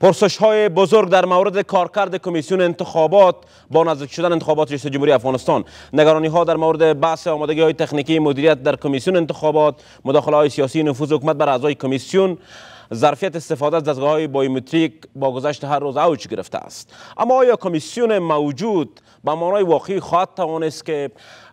پرسش‌های بزرگ در مورد کارکرد کمیسیون انتخابات با نزدیک شدن انتخابات ریاست جمهوری افغانستان، نگرانی‌ها در مورد بحث آمادگی‌های تکنیکی مدیریت در کمیسیون انتخابات، مداخله‌های سیاسی، نفوذ حکومت بر اعضای کمیسیون، ظرفیت استفاده از دستگاه‌های بایومتریک با گذشت هر روز اوج گرفته است. اما آیا کمیسیون موجود به معنای واقعی خواهد توانست که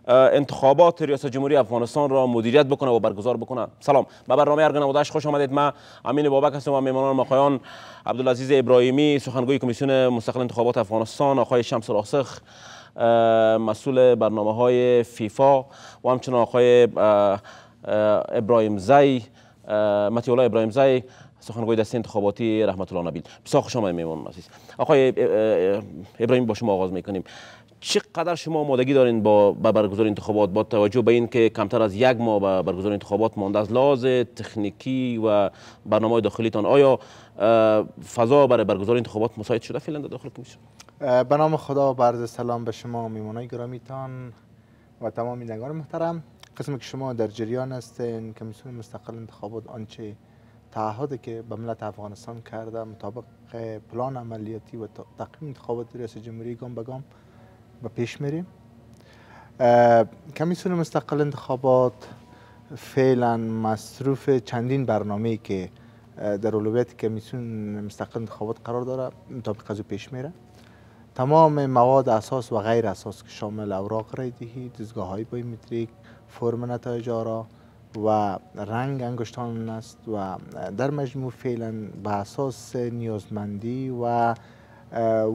انتخابات ریاست جمهوری افغانستان را مدیریت بکنه و برگزار بکنه؟ سلام، به برنامه ارگ 98 خوش آمدید. من امین بابک هستم و میهمانان آقایان عبدالعزیز ابراهیمی، سخنگوی کمیسیون مستقل انتخابات افغانستان، آقای شمس العصر، مسئول برنامه‌های فیفا، و همچنین آقای ابراهیم زای، متیولا ابراهیم زای، سخنگوی دسته انتخاباتی رحمت الله نابیل. بسیار خوش آمدید میهمان عزیز. آقای ابراهیم، با شما آغاز میکنیم. چقدر شما آمادگی دارین با برگزار انتخابات با توجه به اینکه کمتر از یک ماه به برگزار انتخابات مانده؟ از لحاظ تکنیکی و برنامه‌های داخلیتان آیا فضا برای برگزار انتخابات مساعد شده فعلا در داخل کمیسیون؟ به نام خدا، عرض سلام به شما میهمانان گرامیتان و تمام بینندگان محترم. قسمی که شما در جریان هستین، کمیسیون مستقل انتخابات آنچه تعهدی که به ملت افغانستان کرده مطابق پلان عملیاتی و تقویم انتخابات ریاست جمهوری گام به گام به پیش میریم. کمیسیون مستقل انتخابات فعلا مصروف چندین برنامه‌ای که در اولویت کمیسیون مستقل انتخابات قرار داره مطابق از او پیش میره. تمام مواد اساس و غیر اساس که شامل اوراق رای‌دهی، دستگاه‌های بایومتریک، فرم نتایج آرا و رنگ انگشتان است و در مجموع فعلا به اساس نیازمندی و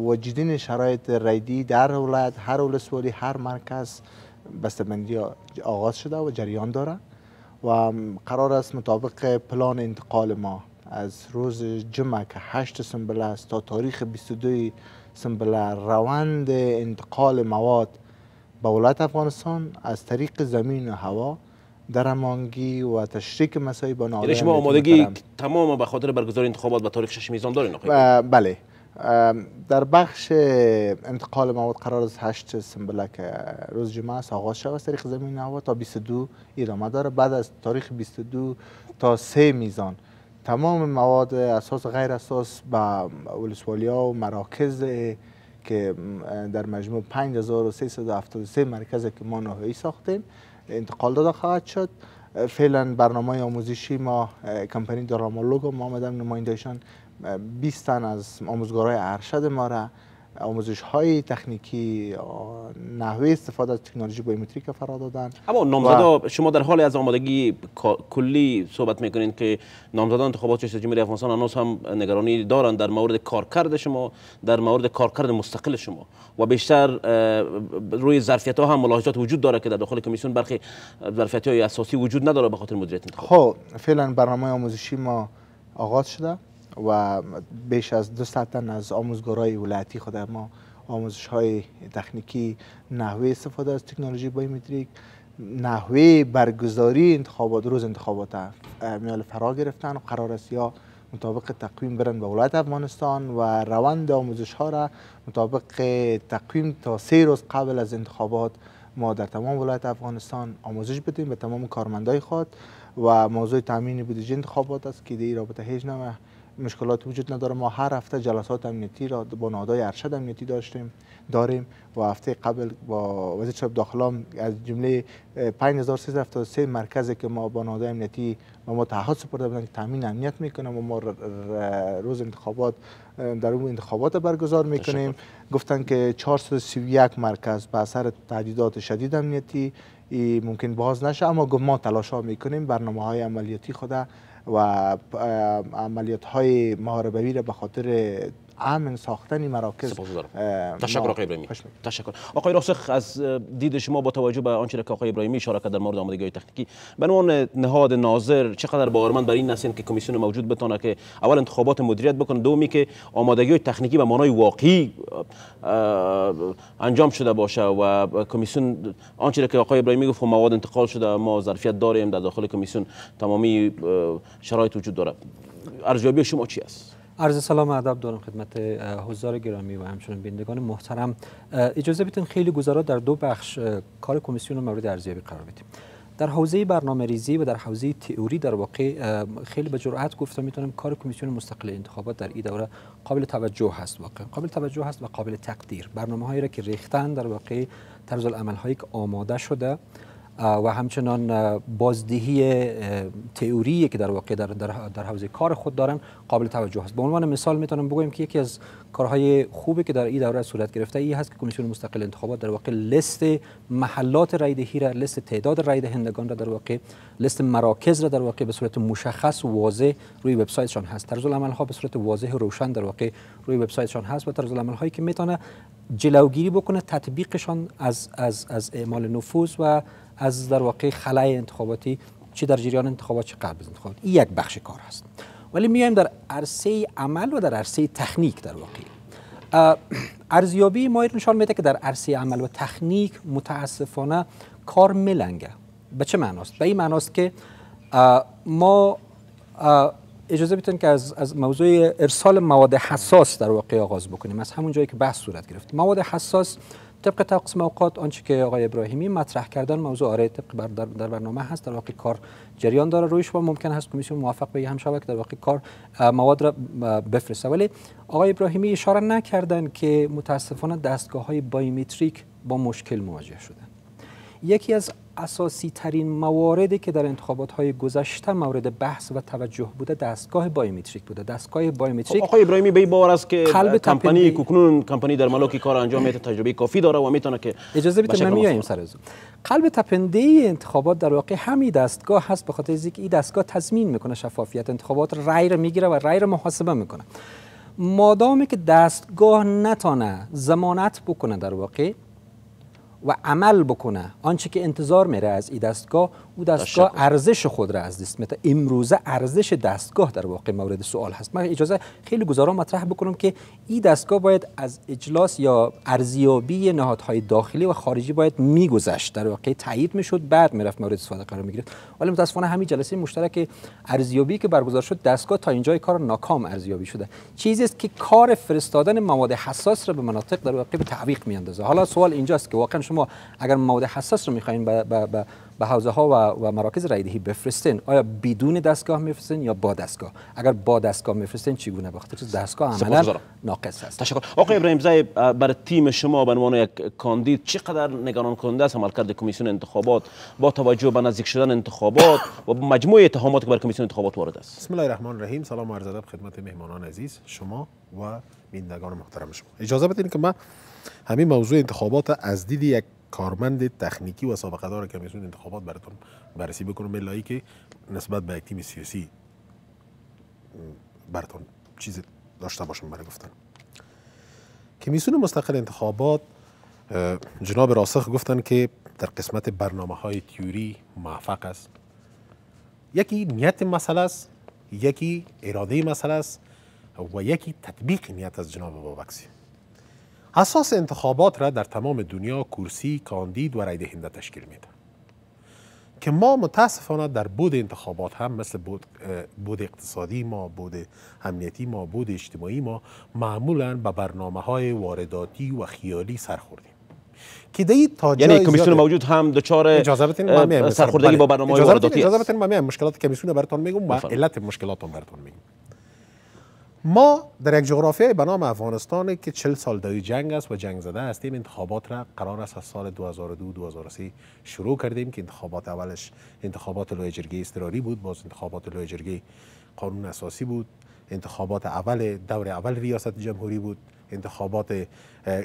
وجدین شرایط رایدهی در ولایت، هر ولسوالی، هر مرکز بسته‌بندی آغاز شده و جریان داره و قرار است مطابق پلان انتقال ما از روز جمعه که 8 سنبله است تا تاریخ 22 سنبله روند انتقال مواد به ولایت افغانستان از طریق زمین و هوا درمانگی و تشریک مساعی با ناظرین. شما آمادگی تمام به خاطر برگزار انتخابات به تاریخ 6 میزان دارین؟ بله، در بخش انتقال مواد قرار است 8 سنبله که روز جمعه است آغاز شود از طریق زمین و هوا تا 22 ادامه داره. بعد از تاریخ 22 تا 3 میزان تمام مواد اساس و غیر اساس به ولسوالیا و مراکز که در مجموع 5373 مرکز که ما نهایی ساختیم انتقال داده خواهد شد. فعلا برنامه آموزشی ما کمپانی درامالوگو ما آمدن نمایندهشان 20 تن از آموزگارای ارشد ما را آموزش های تکنیکی نحوه استفاده از تکنولوژی بایومتریک فرا دادن. اما نامزدا شما در حال از آمادگی کلی صحبت میکنین که نامزدان انتخابات ریاست جمهوری افغانستان هنوز هم نگرانی دارند در مورد کارکرد شما، در مورد کارکرد مستقل شما و بیشتر روی ظرفیت ها هم ملاحظات وجود داره که در داخل کمیسیون برخی ظرفیت های اساسی وجود نداره به خاطر مدیریت انتخابات. خب فعلا برنامه آموزشی ما آغاز شده و بیش از 200 تن از آموزگارای ولایتی خود ما آموزش های تکنیکی نحوه استفاده از تکنولوژی بایومتریک، نحوه برگزاری انتخابات، روز انتخابات میال فرا گرفتن و قرار است یا مطابق تقویم برند به ولایت افغانستان و روند آموزش ها را مطابق تقویم تا 3 روز قبل از انتخابات ما در تمام ولایت افغانستان آموزش بدیم به تمام کارمندای خود. و موضوع تامین بودجه انتخابات است که در این رابطه هیچ نوع مشکلات وجود نداره. ما هر هفته جلسات امنیتی را با نهادهای ارشد امنیتی داریم و هفته قبل با وزیر شورای داخلام از جمله 5373 مرکزی که ما با نهادهای امنیتی و ما تعهد سپرده بودیم که تامین امنیت میکنیم و ما روز انتخابات در اون انتخابات برگزار میکنیم، گفتن که 431 مرکز به اثر تهدیدات شدید امنیتی ممکن باز نشه، اما ما تلاش‌ها میکنیم برنامه‌های عملیاتی خود و عملیات های محاربوی را به خاطر امن ساختن مراکز. تشکر آقای ابراهیمی. تشکر. آقای راسخ، از دید شما با توجه به آنچه که آقای ابراهیمی اشاره کرد در مورد آمادگی‌های تکنیکی، به عنوان نهاد ناظر چقدر باورمند بر این هستین که کمیسیون موجود بتونه که اول انتخابات مدیریت بکنه، دومی که آمادگی‌های تکنیکی به معنای واقعی انجام شده باشه و کمیسیون آنچه که آقای ابراهیمی گفت مواد انتقال شده، ما ظرفیت داریم در داخل کمیسیون، تمامی شرایط وجود داره؟ ارزیابی شما چی است؟ عرض سلام و ادب دارم خدمت حضار گرامی و همچنین بینندگان محترم. اجازه بدین خیلی گزارا در دو بخش کار کمیسیون مورد ارزیابی قرار بدیم. در حوزه برنامه‌ریزی و در حوزه تئوری در واقع خیلی به جرأت گفتم میتونم کار کمیسیون مستقل انتخابات در این دوره قابل توجه هست، واقعا قابل توجه هست و قابل تقدیر. برنامه‌هایی را که ریختن در واقع طرز العمل‌هایی که آماده شده و همچنان بازدهی تئوری که در واقع در حوزه کار خود دارن قابل توجه است. به عنوان مثال میتونم بگویم که یکی از کارهای خوبی که در این دوره صورت گرفته این هست که کمیسیون مستقل انتخابات در واقع لیست محلات رای دهی را، لیست تعداد رای دهندگان را در واقع، لیست مراکز را در واقع به صورت مشخص و واضح روی وبسایتشان هست. طرز العمل ها به صورت واضح و روشن در واقع روی وبسایتشان هست و طرز العمل هایی که میتونه جلوگیری بکنه تطبیقشان از اعمال نفوذ و از در واقع خلای انتخاباتی چی در جریان انتخابات چه قبل از انتخابات. این یک بخش کار هست. ولی میایم در عرصه عمل و در عرصه تکنیک در واقع ارزیابی ما نشان میده که در عرصه عمل و تکنیک متاسفانه کار ملنگه. به چه معناست؟ به این معناست که ما اجازه بدین که از موضوع ارسال مواد حساس در واقع آغاز بکنیم، از همون جایی که بحث صورت گرفت. مواد حساس طبق تقسیم اوقات آنچه که آقای ابراهیمی مطرح کردن موضوع آره طبق در برنامه هست، در واقع کار جریان داره رویش و ممکن هست کمیسیون موافق به هم شود که در واقع کار مواد را بفرسته. ولی آقای ابراهیمی اشاره نکردن که متاسفانه دستگاه‌های بایومتریک با مشکل مواجه شدن. یکی از اساسی ترین مواردی که در انتخابات‌های گذشته مورد بحث و توجه بوده دستگاه بایومتریک بوده. دستگاه بایومتریک آقای ابراهیمی به باور است که کمپانی کوکنون کمپانی در ملاک کار انجام میده، تجربه کافی داره و میتونه که اجازه بدید من میایم سر از قلب تپنده انتخابات در واقع همین دستگاه هست، به خاطر اینکه این دستگاه تضمین میکنه شفافیت انتخابات، رای را میگیره و رای را محاسبه میکنه. مادامی که دستگاه نتونه ضمانت بکنه در واقع و عمل بکنه آنچه که انتظار میره از این دستگاه، او دستگاه ارزش خود را از دست میده. امروزه ارزش دستگاه در واقع مورد سوال هست. من اجازه خیلی گزارا مطرح بکنم که این دستگاه باید از اجلاس یا ارزیابی نهادهای داخلی و خارجی باید میگذشت، در واقع تایید میشد، بعد میرفت مورد استفاده قرار میگرفت. ولی متاسفانه همین جلسه مشترک ارزیابی که برگزار شد دستگاه تا اینجای کار ناکام ارزیابی شده. چیزی است که کار فرستادن مواد حساس را به مناطق در واقع به تعویق میاندازه. حالا سوال اینجاست که واقعا شما اگر مواد حساس رو میخواین به حوزه ها و مراکز رای دهی بفرستین، آیا بدون دستگاه میفرستین یا با دستگاه؟ اگر با دستگاه میفرستین چگونه؟ بخاطر دستگاه عملا ناقص است. تشکر. آقای ابراهیم زای، برای تیم شما به عنوان یک کاندید چقدر نگران کننده است عملکرد کمیسیون انتخابات با توجه به نزدیک شدن انتخابات و مجموعه اتهاماتی که بر کمیسیون انتخابات وارد است؟ بسم الله الرحمن الرحیم. سلام و عرض ادب خدمت مهمانان عزیز شما و بینندگان محترم شما. اجازه بدید که من همین موضوع انتخابات از دید یک کارمند تکنیکی و سابقه دار کمیسیون انتخابات براتون بررسی بکنم، ملایی که نسبت به یک تیم سیاسی براتون چیزی داشته باشم برای گفتن. کمیسیون مستقل انتخابات جناب راسخ گفتن که در قسمت برنامه‌های تئوری موفق است. یکی نیت مسئله است، یکی اراده مسئله است و یکی تطبیق نیت از جناب بابکسی. اساس انتخابات را در تمام دنیا کرسی، کاندید و رای دهنده تشکیل میده که ما متاسفانه در بود انتخابات هم مثل بود اقتصادی ما، بود امنیتی ما، بود اجتماعی ما معمولا به برنامه‌های وارداتی و خیالی سرخوردیم که دیگه تا جای یعنی کمیسیون موجود هم دچار سرخوردگی با برنامه‌های وارداتی است. اجازه بدین من مشکلات کمیسیون براتون میگم و علت مشکلاتون براتون میگم. ما در یک جغرافیای به نام افغانستان که 40 سال دای جنگ است و جنگ زده هستیم، انتخابات را قرار است از سال 2002-2003 شروع کردیم که انتخابات اولش انتخابات لایجرگی اضطراری بود، باز انتخابات لایجرگی قانون اساسی بود، انتخابات اول دور اول ریاست جمهوری بود، انتخابات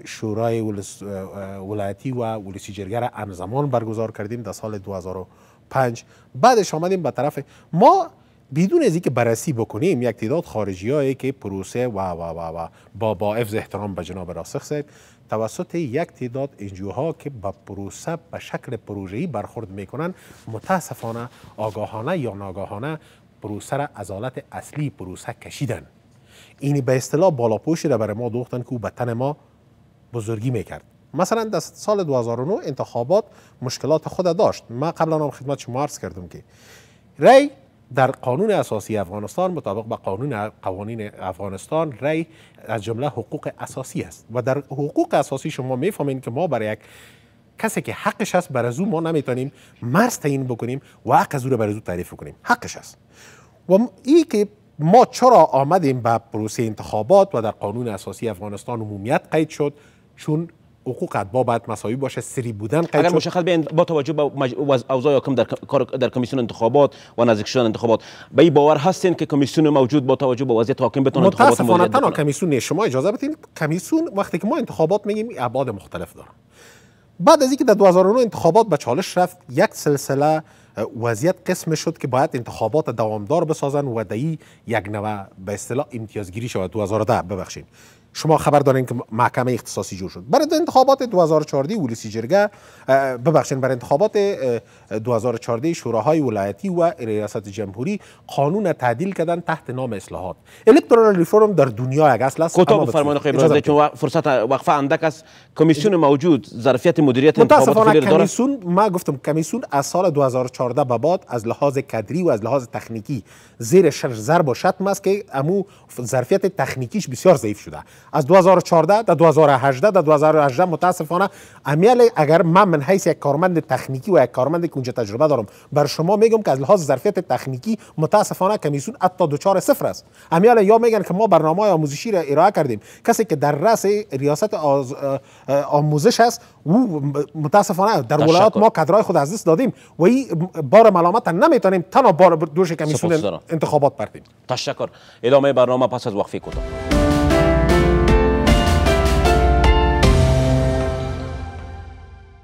شورای ولایتی و ولسی جرگه را همزمان برگزار کردیم در سال 2005. بعدش آمدیم به طرف ما بدون از اینکه بررسی بکنیم یک تعداد خارجیایی که پروسه و با حفظ احترام به جناب راسخ صاحب توسط یک تعداد انجوها که با پروسه به شکل پروژه‌ای برخورد میکنن، متاسفانه آگاهانه یا ناگاهانه پروسه را از حالت اصلی پروسه کشیدن. این به اصطلاح بالاپوشی را برای ما دوختن که او به تن ما بزرگی میکرد. مثلا در سال 2009 انتخابات مشکلات خود داشت. من قبلا هم خدمت شما عرض کردم که رأی در قانون اساسی افغانستان مطابق با قوانین افغانستان رای از جمله حقوق اساسی است و در حقوق اساسی شما میفهمین که ما برای یک کسی که حقش هست بر از او ما نمیتونیم مرز تعیین بکنیم و حق از او رو بر از او تعریف کنیم، حقش هست. و این که ما چرا آمدیم به پروسه انتخابات و در قانون اساسی افغانستان عمومیت قید شد، چون حقوق اتباع باید مساوی باشه، سری بودن قید شد. مشخص به با توجه به اوضاع حاکم در کمیسیون انتخابات و نزدیک شدن انتخابات به این باور هستین که کمیسیون موجود با توجه به وضعیت حاکم بتونه انتخابات مدیریت کنه؟ متأسفانه کمیسیون، شما اجازه بدین، کمیسیون وقتی که ما انتخابات میگیم ابعاد مختلف داره. بعد از اینکه در 2009 انتخابات به چالش رفت، یک سلسله وضعیت قسم شد که باید انتخابات دوامدار بسازن و دایی یک نوع به اصطلاح امتیازگیری شود. 2010 ببخشید شما خبر دارین که محکمه اختصاصی جور شد برای انتخابات 2014 اولیسی جرگه، ببخشید برای انتخابات 2014 شوراهای ولایتی و ریاست جمهوری قانون تعدیل کردن تحت نام اصلاحات. الکترال ریفورم در دنیا یک اصل است. کوتاه بفرمایید خیلی چون فرصت وقفه اندک است. کمیسیون موجود ظرفیت مدیریت انتخابات خیلی داره. کمیسیون، ما گفتم کمیسیون از سال 2014 به بعد از لحاظ کادری و از لحاظ تکنیکی زیر ضرب و شتم است که امو ظرفیت تکنیکیش بسیار ضعیف شده. از 2014 تا 2018 تا 2018 متاسفانه امیل اگر من حیث یک کارمند تکنیکی و یک کارمند که اونجا تجربه دارم بر شما میگم که از لحاظ ظرفیت تکنیکی متاسفانه کمیسیون حتی دوچار صفر است. امیل یا میگن که ما برنامه آموزشی را ارائه کردیم، کسی که در رأس ریاست آموزش است او متاسفانه در ولایات ما کادرهای خود از دست دادیم و این بار ملامت نمیتونیم تنها بار دوش کمیسیون انتخابات بردیم. تشکر. ادامه برنامه پس از وقفه کوتاه.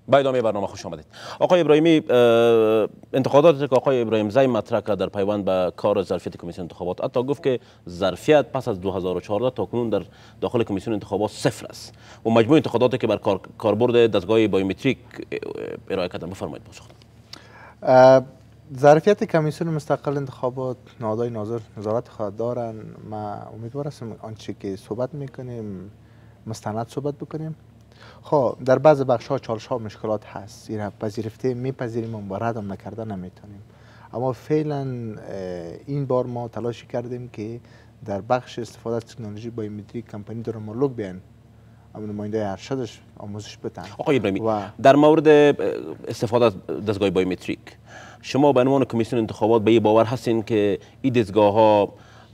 با ادامه برنامه خوش آمدید. آقای ابراهیمی، انتقاداتی که آقای ابراهیم زای مطرح کرد در پیوند به کار ظرفیت کمیسیون انتخابات، حتی گفت که ظرفیت پس از 2014 تا کنون در داخل کمیسیون انتخابات صفر است و مجموع انتقاداتی که بر کاربرد دستگاه بایومتریک ارائه کردن. بفرمایید پاسخ. ظرفیت کمیسیون مستقل انتخابات نهادهای نظارت خود دارن. ما امیدوار هستم آنچه که صحبت میکنیم مستند صحبت بکنیم. خب در بعض بخش ها چالش ها و مشکلات هست، این را پذیرفته میپذیریم و رد هم نکرده نمیتونیم، اما فعلا این بار ما تلاشی کردیم که در بخش استفاده از تکنولوژی بایومتریک کمپانی در مالوگ بیان نماینده ارشدش آموزش بدن. آقای ابراهیمی، در مورد استفاده از دستگاه بایومتریک شما به عنوان کمیسیون انتخابات به این باور هستین که این دستگاه ها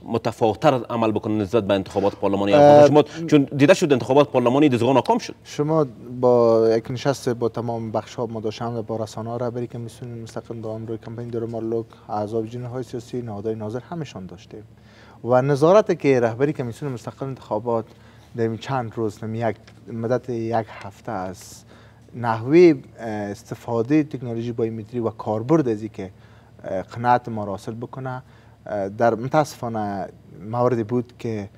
متفاوت‌تر عمل بکنه نسبت به انتخابات پارلمانی افغانستان، چون دیده شد انتخابات پارلمانی دزگاه ناکام شد؟ شما با یک نشست با تمام بخش‌ها مداشم با رسانه‌ها رهبری کمیسیون مستقل دوام روی کمپین در مالوگ، اعضا جناح‌های سیاسی، نهادهای ناظر همشان داشتیم و نظارت که رهبری کمیسیون مستقل انتخابات در چند روز در مدت یک هفته از نحوه استفاده تکنولوژی بایومتری و کاربرد از که قناعت ما حاصل بکنه در متاسفانه مواردی بود که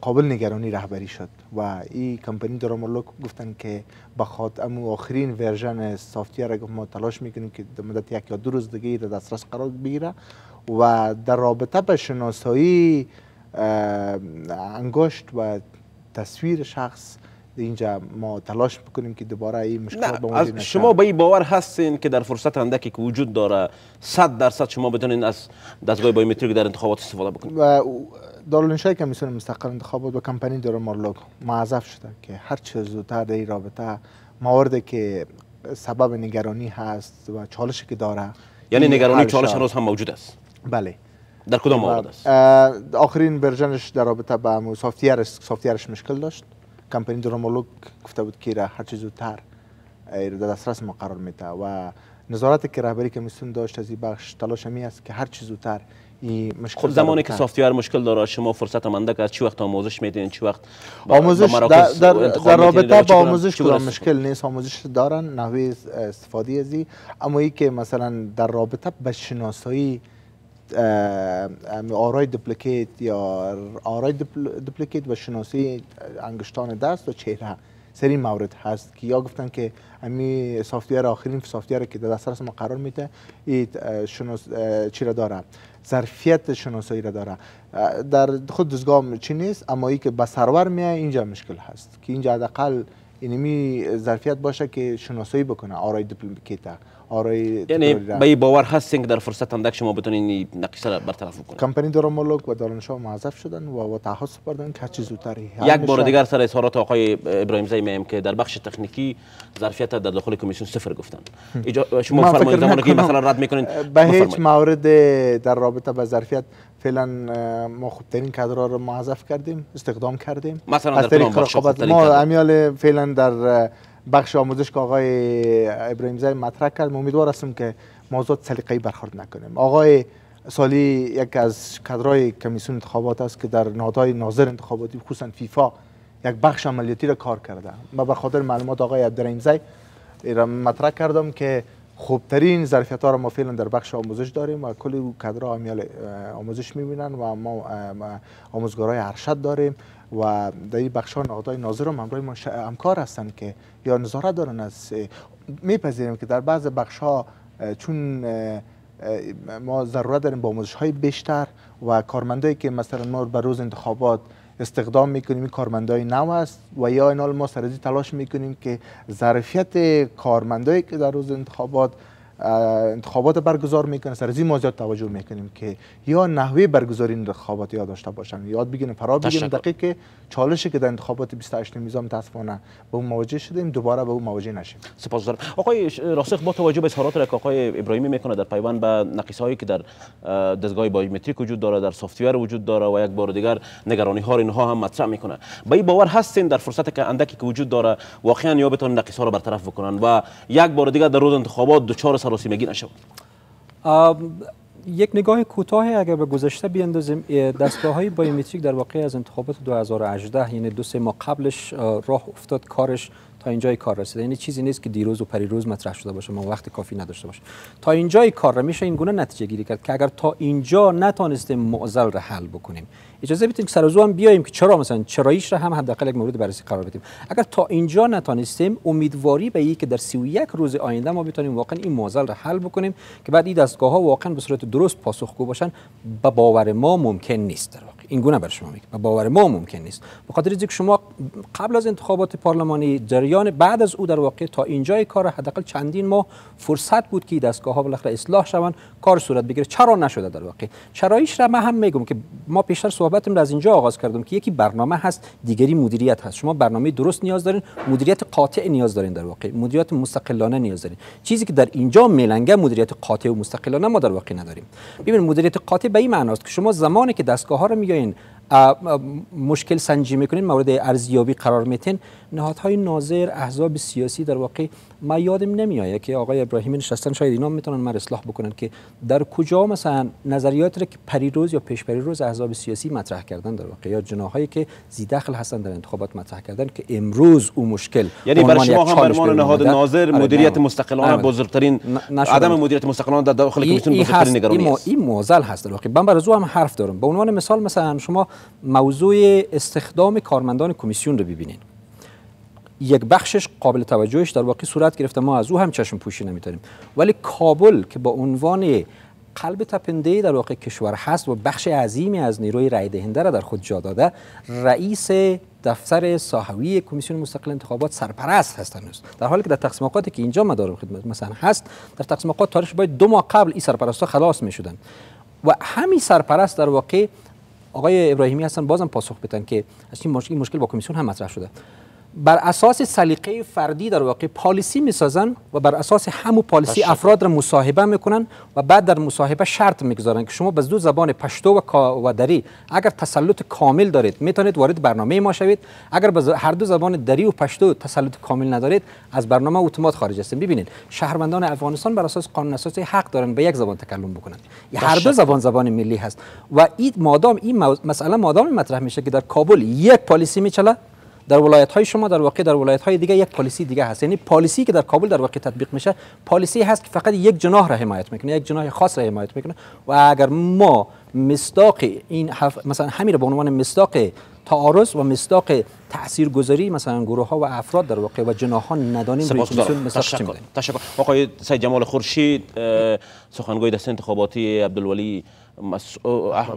قابل نگرانی رهبری شد و این کمپانی در مالوگ گفتن که بخاطر امو آخرین ورژن سافت‌ویر را ما تلاش میکنیم که در مدت یک یا دو روز دیگه در دسترس قرار بگیره و در رابطه به شناسایی انگشت و تصویر شخص اینجا ما تلاش میکنیم که دوباره این مشکلات به وجود نیاد. شما به این باور هستین که در فرصت اندکی که وجود داره 100% شما بتونین از دستگاه بایومتریک در انتخابات استفاده بکنید؟ و دارالانشای کمیسیون مستقل انتخابات و کمپانی در مالوگ موظف شده که هر چه زودتر در این رابطه مواردی که سبب نگرانی هست و چالشی که داره، یعنی نگرانی چالش هنوز هم موجود است. بله. در کدام موارد است؟ آخرین ورژنش در رابطه با سافت‌ویرش مشکل داشت. کمپانی در مالوگ گفته بود که هر چیز زودتر در دسترس ما قرار میده و نظارت که رهبری کمیسیون داشت از این بخش تلاش می است که هر چیز زودتر این مشکل. خب زمانی که سافت‌ویر مشکل داره شما فرصت اندک از چی وقت آموزش میدین؟ چی وقت آموزش در رابطه با آموزش مشکل نیست، آموزش دارن نحوه استفاده از این، اما این که مثلا در رابطه با شناسایی آرای دوپلیکیت یا آرای دوپلیکیت و شناسی انگشتان دست و چهره سری مورد هست که یا گفتن که امی سافت‌ویر آخرین سافت‌ویر که در دسترس ما قرار میده چی را داره، ظرفیت شناسایی را داره، در خود دزگاه چی نیست، اما ای که به سرور میاد اینجا مشکل هست که اینجا حداقل اینمی ظرفیت باشه که شناسایی بکنه آرای دوپلیکیت آرای یعنی به باور هستین که در فرصت اندک شما بتونین نقیصه را برطرف کنین. کمپانی دارالملک و دارالانشا موظف شدن و تحصیل بردن که چه زودتر یک بار دیگر سر اظهارات آقای ابراهیم زای میگم که در بخش تکنیکی ظرفیت در داخل کمیسیون صفر گفتن. شما فرمایید زمانی که مثلا رد میکنین به هیچ مورد در رابطه با ظرفیت فعلا ما خوبترین کادرها را موظف کردیم، استخدام کردیم. مثلا در رقابت ما امیال فعلا در بخش آموزش که آقای ابراهیم زای مطرح کرد، امیدوار هستم که موضوعات سلیقه‌ای برخورد نکنیم. آقای سالی یک از کادرهای کمیسیون انتخابات است که در نهادهای ناظر انتخاباتی خصوصا فیفا یک بخش عملیاتی را کار کرده. ما به خاطر معلومات آقای ابراهیم زای را مطرح کردم که خوبترین ظرفیت‌ها را ما فعلا در بخش آموزش داریم و کلی کادرها امیال آموزش می‌بینند و ما آموزگارای ارشد داریم و در این بخش ها نهادهای ناظر هم همکار هستند که یا نظارت دارن. از میپذیریم که در بعض بخش ها چون ما ضرورت داریم با آموزش های بیشتر و کارمندایی که مثلا ما بر روز انتخابات استخدام میکنیم کارمندای نو است و یا این حال ما سر از تلاش میکنیم که ظرفیت کارمندایی که در روز انتخابات برگزار میکنه سرزی ما زیاد توجه میکنیم که یا نحوه برگزاری انتخابات یاد داشته باشن، یاد بگیرن، فرا بگیرن. دقیق که چالشی که در انتخابات 28 میزان متاسفانه با اون مواجه شدیم دوباره با اون مواجه نشیم. سپاسگزارم. آقای راسخ، با توجه به اظهارات که آقای ابراهیمی میکنه در پیوند به نقیصه‌هایی که در دستگاه بایومتریک وجود داره، در سافت‌ور وجود داره و یک بار دیگر نگرانی ها اینها هم مطرح میکنه، با این باور هستین در فرصت که اندکی که وجود داره واقعا یا بتونن نقیصه‌ها رو برطرف بکنن و یک بار دیگر در روز انتخابات دچار یک نگاه کوتاه اگر به گذشته بیاندازیم، دستگاه‌های بایومتریک در واقع از انتخابات 2018 یعنی دو سه ماه قبلش راه افتاد کارش تا اینجای کار رسیده، یعنی چیزی نیست که دیروز و پریروز مطرح شده باشه ما وقت کافی نداشته باشه. تا اینجای کار را میشه این گونه نتیجه گیری کرد که اگر تا اینجا نتونستیم معضل را حل بکنیم، اجازه بدید که سرازو هم بیایم که چرا مثلا چراییش را هم حداقل یک مورد بررسی قرار بدیم. اگر تا اینجا نتونستیم، امیدواری به این که در 31 روز آینده ما بتونیم واقعا این معضل را حل بکنیم که بعد این دستگاه‌ها واقعا به صورت درست پاسخگو باشن، با باور ما ممکن نیست. در واقع این گونه بر شما میگم با باور ما ممکن نیست، به خاطر اینکه شما قبل از انتخابات پارلمانی جریان بعد از او در واقع تا اینجای کار حداقل چندین ماه فرصت بود که دستگاه‌ها بالاخره اصلاح شوند، کار صورت بگیره، چرا نشده در واقع. چراییش را من هم میگم که ما پیشتر صحبتم را از اینجا آغاز کردم که یکی برنامه هست، دیگری مدیریت هست. شما برنامه درست نیاز دارین، مدیریت قاطع نیاز دارین، در واقع مدیریت مستقلانه نیاز دارین. چیزی که در اینجا میلنگه مدیریت قاطع و مستقلانه ما در واقع نداریم. ببین مدیریت قاطع به این معناست که شما زمانی که دستگاه‌ها رو میایین مشکل سنجی میکنین، مورد ارزیابی قرار میتین، نهادهای ناظر، احزاب سیاسی در واقع ما یادم نمیآید که آقای ابراهیمی نشستن شاید اینا میتونن ما اصلاح بکنن که در کجا مثلا نظریات رو که پریروز یا پیش پریروز احزاب سیاسی مطرح کردن در واقع یا جناحایی که زیدخل هستن در انتخابات مطرح کردن که امروز او مشکل یعنی برای شما هم نهاد ناظر مدیریت مستقلانه بزرگترین عدم مدیریت مستقلانه در داخل کمیسیون بزرگترین نگرانی است. این معضل هست در واقع. من برازو هم حرف دارم. به عنوان مثال مثلا شما موضوع استخدام کارمندان کمیسیون رو ببینید، یک بخشش قابل توجهش در واقع صورت گرفته، ما از او هم چشم پوشی نمیتونیم، ولی کابل که با عنوان قلب تپنده در واقع کشور هست و بخش عظیمی از نیروی رای دهنده را در خود جا داده، رئیس دفتر ساحوی کمیسیون مستقل انتخابات سرپرست هستند، در حالی که در تقسیماتی که اینجا ما داریم خدمت مثلا هست، در تقسیمات تاریخ باید دو ماه قبل این سرپرستا خلاص میشدن و همین سرپرست در واقع آقای ابراهیمی هستن بازم پاسخ بدن که این مشکل با کمیسیون هم مطرح شده، بر اساس سلیقه فردی در واقع پالیسی میسازن و بر اساس همو پالیسی افراد را مصاحبه میکنن و بعد در مصاحبه شرط میگذارن که شما باز دو زبان پشتو و دری اگر تسلط کامل دارید میتونید وارد برنامه ما شوید، اگر باز هر دو زبان دری و پشتو تسلط کامل ندارید از برنامه اتومات خارج هستید. ببینید شهروندان افغانستان بر اساس قانون اساسی حق دارن به یک زبان تکلم بکنن، هر دو زبان زبان ملی هست و این مادام این مسئله مادام مطرح میشه که در کابل یک پالیسی میچله، در ولایت های شما در واقع در ولایت های دیگه یک پالیسی دیگه هست، یعنی پالیسی که در کابل در واقع تطبیق میشه پالیسی هست که فقط یک جناح را حمایت میکنه، یک جناح خاص را حمایت میکنه و اگر ما مصداق این مثلا همین را به عنوان مصداق تعارض و مصداق تاثیرگذاری مثلا گروه ها و افراد در واقع و جناح ها ندانیم روی کمیسیون مستقل میدیم. تشکر. آقای سید جمال خورشید سخنگوی دسته انتخاباتی عبدالولی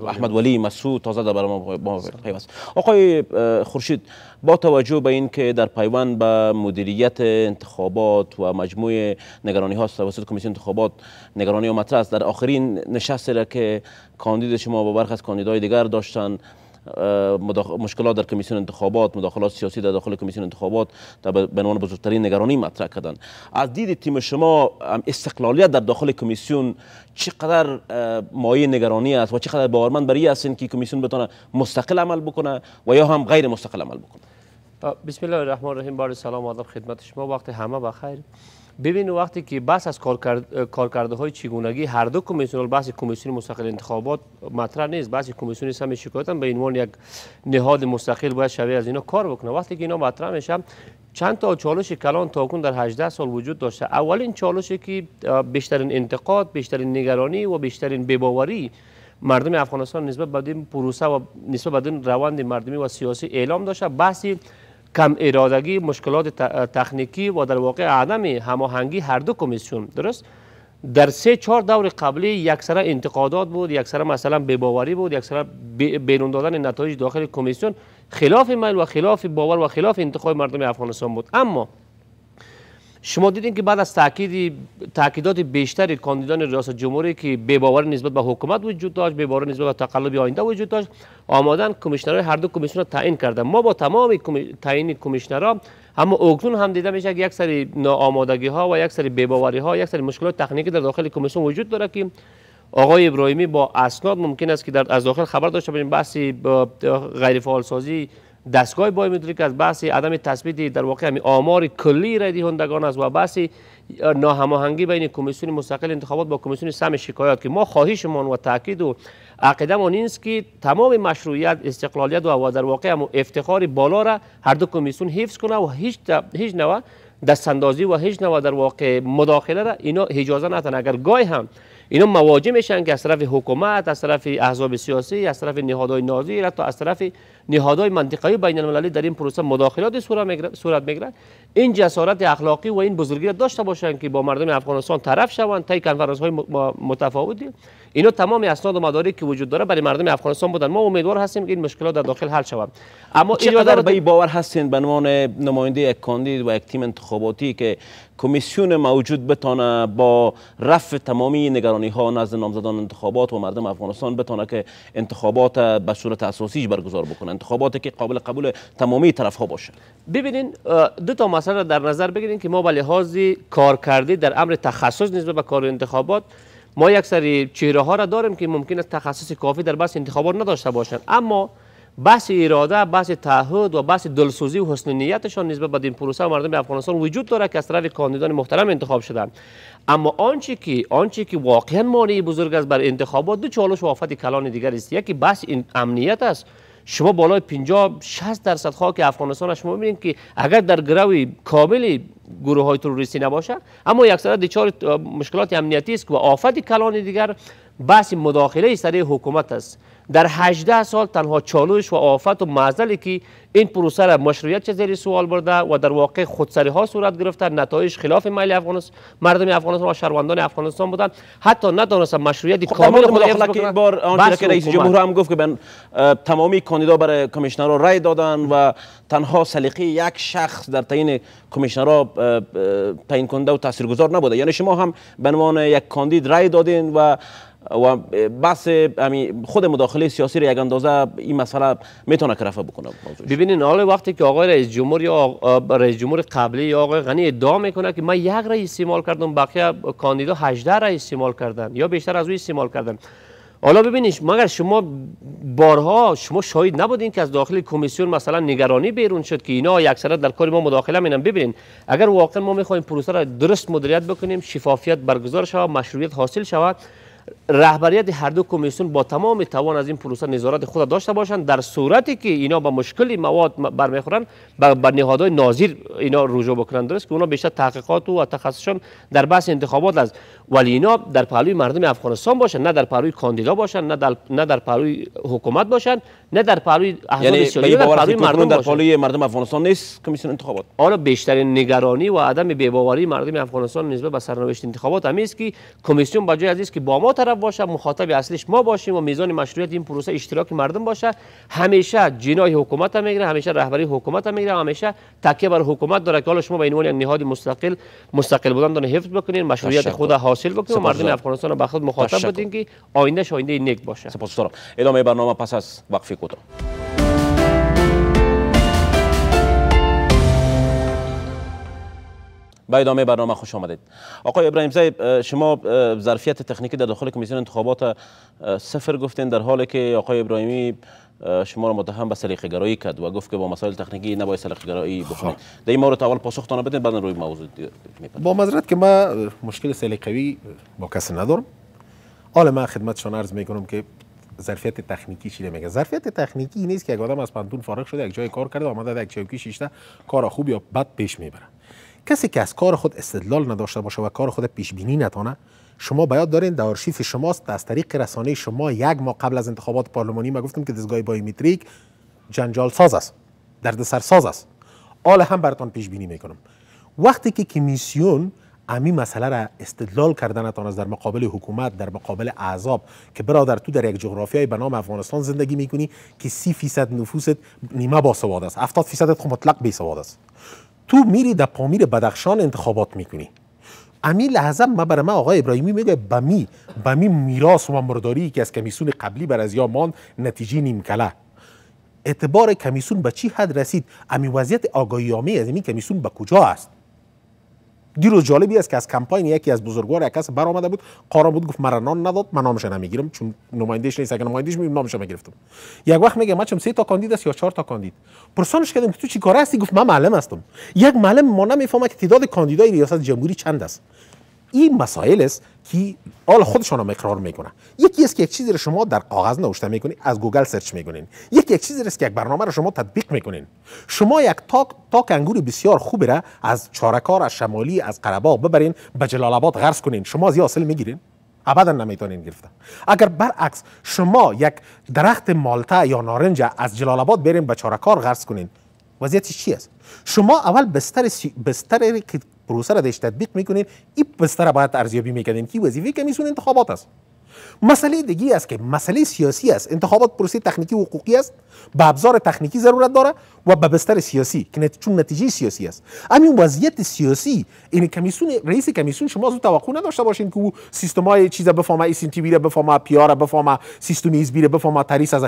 احمد ولی مسعود تازه در برنامه ما پیوست. آقای خورشید، با توجه به اینکه در پیوند به مدیریت انتخابات و مجموعه نگرانی ها توسط کمیسیون انتخابات نگرانی ها مطرح است، در آخرین نشستی را که کاندید شما با برخی از کاندیدهای دیگر داشتند، مشکلات در کمیسیون انتخابات، مداخلات سیاسی در داخل کمیسیون انتخابات به عنوان بزرگترین نگرانی مطرح کردند. از دید تیم شما استقلالیت در داخل کمیسیون چقدر مایه نگرانی است و چقدر باورمند بری هستین که کمیسیون بتونه مستقل عمل بکنه و یا هم غیر مستقل عمل بکنه؟ بسم الله الرحمن الرحیم. بار سلام و ادب خدمت شما. وقت همه بخیر. ببین وقتی که بحث از کارکرده‌های چگونگی هر دو کمیسیون، بحث کمیسیون مستقل انتخابات مطرح نیست، بحث کمیسیون سم شکایات هم به عنوان یک نهاد مستقل باید شبیه از اینا کار بکنه. وقتی که اینا مطرح میشه، چند تا چالش کلان تاکنون در 18 سال وجود داشته. اولین چالشی که بیشترین انتقاد، بیشترین نگرانی و بیشترین بی‌باوری مردم افغانستان نسبت به این پروسه و نسبت به این روند مردمی و سیاسی اعلام داشته، بحث کم ارادگی، مشکلات تکنیکی و در واقع عدم هماهنگی هر دو کمیسیون. درست در سه چهار دور قبلی یکسره انتقادات بود، یکسره مثلا بی‌باوری بود، یکسره بیرون دادن نتایج داخل کمیسیون خلاف میل و خلاف باور و خلاف انتخاب مردم افغانستان بود. اما شما دیدین که بعد از تاکیدات بیشتر کاندیدان ریاست جمهوری که بی‌باوری نسبت به حکومت وجود داشت، بی‌باوری نسبت به تقلب آینده وجود داشت، آمدن کمیشنرهای هر دو کمیسیون را تعیین کردن. ما با تمام تعیین کمیشنرها اما اکنون هم دیده میشه که یک سری ناآمادگی ها و یک سری بی‌باوری ها، یک سری مشکلات تکنیکی در داخل کمیسیون وجود داره که آقای ابراهیمی با اسناد ممکن است که از داخل خبر داشته باشیم. بحث غیر فعال سازی دستگاه بای مدیری که از بحث عدم تثبیت در واقع آمار کلی رای دهندگان است و بحث ناهماهنگی بین کمیسیون مستقل انتخابات با کمیسیون سم شکایات، که ما خواهشمان و تاکید و عقیدهمان این است که تمام مشروعیت، استقلالیت و در واقع افتخار بالا را هر دو کمیسیون حفظ کنه و هیچ نوع دستاندازی و هیچ نوع در واقع مداخله را اینا اجازه ندن. اگر گاهی هم اینا مواجه میشن که از طرف حکومت، از طرف احزاب سیاسی، از طرف نهادهای ناظر، حتی از طرف نهادهای منطقه‌ای بین المللی در این پروسه مداخلات صورت میگیرد، این جسارت اخلاقی و این بزرگی را داشته باشند که با مردم افغانستان طرف شوند. تا کنفرانس های متفاوتی اینا تمام اسناد و مدارکی که وجود داره برای مردم افغانستان بودن. ما امیدوار هستیم که این مشکلات در داخل حل شوند. اما چقدر به باور هستین به عنوان نماینده یک کاندید و یک تیم انتخاباتی که کمیسیون موجود بتانه با رفع تمامی نگرانی ها نزد نامزدان انتخابات و مردم افغانستان بتانه که انتخابات به صورت اساسی برگزار بکنه، انتخاباتی که قابل قبول تمامی طرف ها باشه؟ ببینین دو تا مسئله را در نظر بگیرین که ما به لحاظ کارکردی در امر تخصص نسبت به کار انتخابات ما یک سری چهره ها را داریم که ممکن است تخصص کافی در بحث انتخابات نداشته باشند، اما بحث اراده، بحث تعهد و بحث دلسوزی و حسن نیتشان نسبت به این پروسه و مردم افغانستان وجود داره که از طرف کاندیدان محترم انتخاب شدن. اما آنچه که واقعا مانع بزرگ است بر انتخابات، دو چالش و آفت کلان دیگر است. یکی بحث امنیت است. شما بالای 50-60% خاک افغانستان شما می‌بینید که اگر در گروی کامل گروه‌های تروریستی نباشه، اما اکثر دچار مشکلات امنیتی است و آفت کلان دیگر بحث مداخله سری حکومت است. در 18 سال تنها چالش و آفت و معضلی که این پروسه را مشروعیت چه زیر سوال برده و در واقع خودسری ها صورت گرفته، نتایج خلاف میل مردم افغانستان و شهروندان افغانستان بودند، حتی ندانستند مشروعیت کامل خود حفظ بکنند. این بار آنچه که رئیس جمهور هم گفت که تمامی کاندیدا برای کمیشنرها رای دادن و تنها سلیقه یک شخص در تعیین کمیشنرها تعیین کننده و تاثیرگذار نبوده. یعنی شما هم به عنوان یک کاندید رای دادین و بحث خود مداخله سیاسی را یک اندازه این مسئله میتونه رفع بکنه. ببینین حالا وقتی که آقای رئیس جمهور یا رئیس جمهور قبلی یا آقای غنی ادعا میکنه که من یک رای استعمال کردم، بقیه کاندیدا 18 رای استعمال کردن یا بیشتر از اون استعمال کردن. حالا ببینید مگر شما بارها شما شاهد نبودین که از داخل کمیسیون مثلا نگرانی بیرون شد که اینا اکثرا در کار ما مداخله میکنن؟ ببینید اگر واقعا ما میخوایم پروسه را درست مدیریت بکنیم، شفافیت برگزار شود، مشروعیت حاصل شود، رهبریت هر دو کمیسیون با تمام توان از این پروسه نظارت خود داشته باشند. در صورتی که اینا با مشکلی مواد برمیخورن، به نهادهای ناظر اینا رجوع بکنن، درست که اونا بیشتر تحقیقات و تخصصشون در بحث انتخابات است، ولی اینا در پهلوی مردم افغانستان باشن، نه در پهلوی کاندیدا باشن، نه در پهلوی حکومت باشن، نه در پهلوی احزاب سیاسی، در پهلوی مردم باشن. در پهلوی مردم افغانستان نیست کمیسیون انتخابات. حالا بیشترین نگرانی و عدم بی‌باوری مردم افغانستان نسبت به سرنوشت انتخابات همین است که کمیسیون به جای از اینکه با ما ما طرف باشه، مخاطب اصلیش ما باشیم و میزان مشروعیت این پروسه اشتراک مردم باشه. همیشه جناح حکومت هم میگیره، همیشه رهبری حکومت هم میگیره، همیشه تکیه بر حکومت داره که حالا شما به عنوان یک نهاد مستقل بودن حفظ بکنین، مشروعیت خود حاصل بکنین و مردم افغانستان رو به خود مخاطب بدین که آیندهش آینده نیک باشه. سپاسگزارم. ادامه برنامه پس از وقفه کوتاه. با ادامه برنامه خوش آمدید. آقای ابراهیم زای، شما ظرفیت تکنیکی در داخل کمیسیون انتخابات صفر گفتین، در حالی که آقای ابراهیمی شما را متهم به سلیقه‌گرایی کرد و گفت که با مسائل تکنیکی نباید سلیقه‌گرایی بکنید. در این مورد اول پاسختان بدین، بعد روی موضوع میپرسم. با معذرت که من مشکل سلیقه‌گرایی با کسی ندارم. حالا من خدمت شما عرض میکنم که ظرفیت تکنیکی چیه میگه؟ ظرفیت تکنیکی نیست که یک آدم از پنتون فارغ شده، یک جای کار کرده، اومده در یک چوکی شیشته کار خوب یا بد پیش میبره. کسی که از کار خود استدلال نداشته باشه و کار خود پیش بینی نتونه، شما باید دارین در آرشیف شماست، از طریق رسانه شما. یک ماه قبل از انتخابات پارلمانی ما گفتم که دستگاه بایومتریک جنجال ساز است، دردسر ساز است. حالا هم براتون پیش بینی میکنم، وقتی که کمیسیون امی مسئله را استدلال کردنتان از در مقابل حکومت، در مقابل اعصاب که برادر تو در یک جغرافیایی به نام افغانستان زندگی میکنی که 30% نفوست نیمه باسواد است، 70% مطلق بی سواد است، تو میری در پامیر بدخشان انتخابات میکنی. امی لحظه ما برای من آقای ابراهیمی میگه بمی میراث و مرداری که از کمیسیون قبلی بر از یا مان نتیجه نیمکله. اعتبار کمیسیون به چی حد رسید؟ امی وضعیت آگاهی عامه از این کمیسیون به کجا است؟ دیروز جالبی است که از کمپاین یکی از بزرگوار یک کس برآمده بود، قرار بود گفت مرا نان نداد، من نامش نمیگیرم چون نمایندهش نیست، اگه نمایندهش می‌بودم نامش نمیگرفتم. یک وقت میگه ما چم 3 تا کاندید است یا 4 تا کاندید. پرسونش کردم که تو چیکار هستی؟ گفت من معلم هستم. یک معلم ما نمیفهمه که تعداد کاندیدای ریاست جمهوری چند است. این مسائل است که آل خودشون هم اقرار میکنن. یکی است که یک چیزی رو شما در کاغذ نوشته میکنین، از گوگل سرچ میکنین. یکی یک چیزی است که یک برنامه رو شما تطبیق میکنین. شما یک تاک انگور بسیار خوبی را از چارکار، از شمالی، از قره باغ ببرین به جلال آباد غرس کنین، شما از حاصل میگیرین؟ ابدا نمیتونین گرفته. اگر برعکس شما یک درخت مالتا یا نارنج از جلال آباد برین به چارکار غرس کنین، وضعیت چی است؟ شما اول بستر پروسه را داش تطبیق میکنین، این بستر باید ارزیابی میکنین که وظیفه کمیسیون انتخابات است. مسئله دیگه است که مسئله سیاسی است. انتخابات پروسه تکنیکی و حقوقی است، به ابزار تکنیکی ضرورت داره و به بستر سیاسی که چون نتیجه سیاسی است. همین وضعیت سیاسی این کمیسیون، رئیس کمیسیون شما از توقع نداشته باشین که او سیستمای چیزا بفهمه، این تی وی را بفهمه، پی آر را بفهمه، سیستم ایزبی را بفهمه، تریس از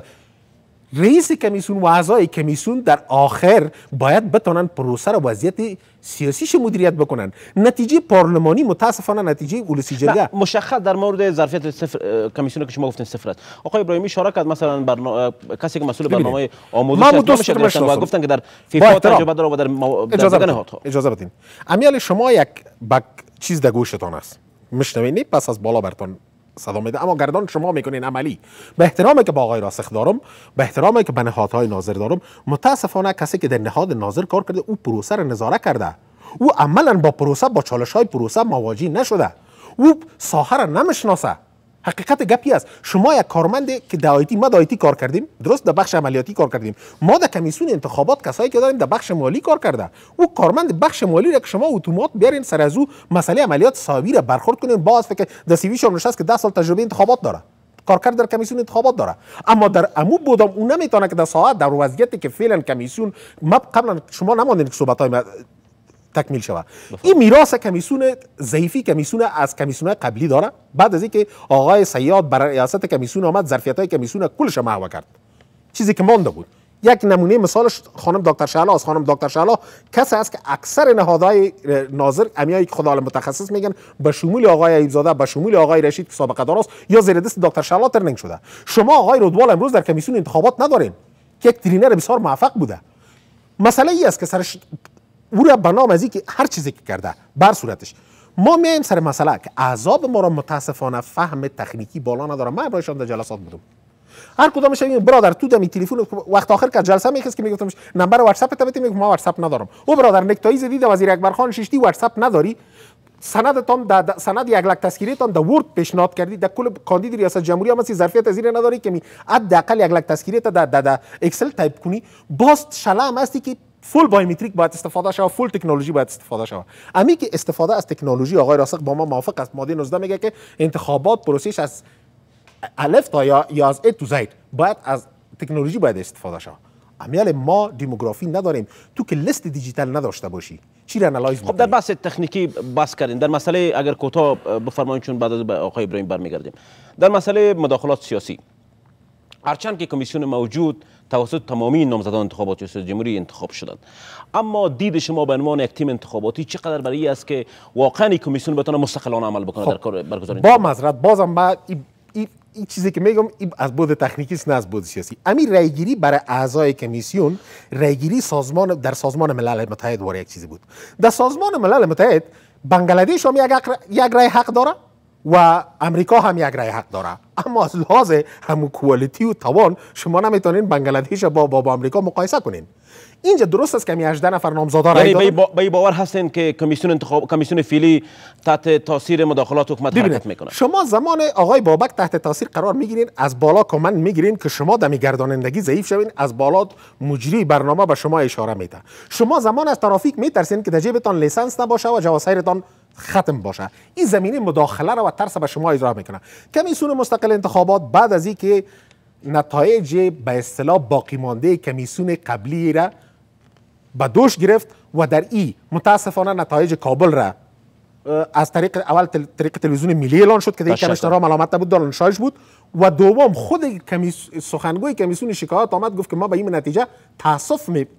رئیس کمیسیون و اعضای کمیسیون در آخر باید بتونن پروسه را وضعیت سیاسیش مدیریت بکنن. نتیجه پارلمانی متاسفانه نتیجه اولسی جرگه مشخص در مورد ظرفیت صفر کمیسیون که شما گفتین صفر است. آقای ابراهیمی اشاره کرد مثلا کسی که مسئول برنامه آموزش است و گفتن که در فیفا تجربه داره و در اجازه بدین امیال شما یک بک چیز در گوشتان است، میشنوین پس از بالا برتون صدا میده، اما گردان شما میکنین عملی. به احترامی که با آقای راسخ دارم، به احترامی که به نهادهای ناظر دارم، متاسفانه کسی که در نهاد ناظر کار کرده او پروسه را نظاره کرده، او عملا با پروسه، با چالش های پروسه مواجه نشده، او ساحه را نمیشناسه. حقیقت گپی است. شما یک کارمند که در آیتی، ما در آیتی کار کردیم، درست در بخش عملیاتی کار کردیم، ما در کمیسیون انتخابات کسایی که داریم در بخش مالی کار کرده، او کارمند بخش مالی را که شما اتومات بیارین سر از او مسئله عملیات ساوی را برخورد کنین، باز فکر در سی وی شام نشست که 10 سال تجربه انتخابات داره، کارکرد در کمیسیون انتخابات داره، اما در عمو بودم اون نمیتونه که در ساعت در وضعیتی که فعلا کمیسیون ما قبلا شما نموندین که صحبتای ما تکمیل شود. این میراث کمیسیون ضعیفی کمیسیون از کمیسیون قبلی داره. بعد از اینکه آقای سیاد بر ریاست کمیسیون آمد، ظرفیت‌های کمیسیون کلش محو کرد. چیزی که مانده بود. یک نمونه مثالش خانم دکتر شعلہ است. خانم دکتر شعلہ کسی است که اکثر نهادهای ناظر، امیایی که خداعالم متخصص میگن، به شمول آقای عیدزاده، به شمول آقای رشید که سابقه دار است، یا زیر دست دکتر شعلہ ترنینگ شده. شما آقای رودوال امروز در کمیسیون انتخابات ندارین که یک ترینر بسیار موفق بوده. مسئله ای است که سرش او را به نام از اینکه هر چیزی که کرده بر صورتش ما میایم سر مسئله که اعصاب ما را متاسفانه فهم تکنیکی بالا نداره. من برایشان در جلسات بودم، هر کدامش میگم برادر تو دمی تلفن وقت آخر که جلسه میخواست که میگفتمش نمبر واتساپ تا بده، میگم ما واتساپ ندارم. او برادر نکتایی زدید وزیر اکبر خان شیشتی واتساپ نداری، سندتان در سند یک لک تذکیرتان در ورد پیشنهاد کردی، در کل کاندید ریاست جمهوری هم اسی ظرفیت زیر نداری که می حداقل یک لک تذکیرت در اکسل تایپ کنی. باز شلم هستی که فول بایومتریک باید استفاده شود، فول تکنولوژی باید استفاده شود. امی که استفاده از تکنولوژی آقای راسخ با ما موافق است. ماده 19 میگه که انتخابات پروسش از الف تا یا از ا تا زد باید از تکنولوژی باید استفاده شود. امیال ما دموگرافی نداریم. تو که لیست دیجیتال نداشته باشی چی آنالیز می‌کنی؟ خب در بحث تکنیکی بحث کردیم. در مسئله اگر کوتاه بفرمایین چون بعد از آقای ابراهیم برمیگردیم. در مسئله مداخلات سیاسی هرچند که کمیسیون موجود توسط تمامی نامزدان انتخاباتی رئیس جمهوری انتخاب شدند، اما دید شما به عنوان یک تیم انتخاباتی چقدر برای است که واقعا کمیسیون بتونه مستقلانه عمل بکنه در کار برگزاری؟ با معذرت بازم با این چیزی که میگم از بود تکنیکی است نه از بود سیاسی. امیر رایگیری برای اعضای کمیسیون رایگیری سازمان در سازمان ملل متحد واره یک چیزی بود. در سازمان ملل متحد بنگلادیش هم یک رای حق داره و امریکا هم یک رای حق داره، اما از لحاظ همون کوالیتی و توان شما نمیتونین بنگلادیش با امریکا مقایسه کنین. اینجا درست است که می 18 نفر نامزدا رای دادن. یعنی باور هستین که کمیسیون فعلی تحت تاثیر مداخلات حکومت حرکت میکنه؟ شما زمان آقای بابک تحت تاثیر قرار میگیرین، از بالا کمند میگیرین که شما دمیگردانندگی ضعیف شوین، از بالا مجری برنامه به شما اشاره میده. شما زمان از ترافیک میترسین که در جیبتان لیسانس نباشه و جواهرتان ختم باشه. این زمینه مداخله را و ترس به شما اجرا میکنه. کمیسیون مستقل انتخابات بعد از اینکه نتایج به اصطلاح باقی مانده کمیسیون قبلی را به دوش گرفت و در ای متاسفانه نتایج کابل را از طریق اول طریق تلویزیون ملی اعلان شد که دیگه کمیشنرها ملامت نبود، دارن شایش بود، و دوم خود سخنگوی کمیسیون شکایات آمد گفت که ما به این نتیجه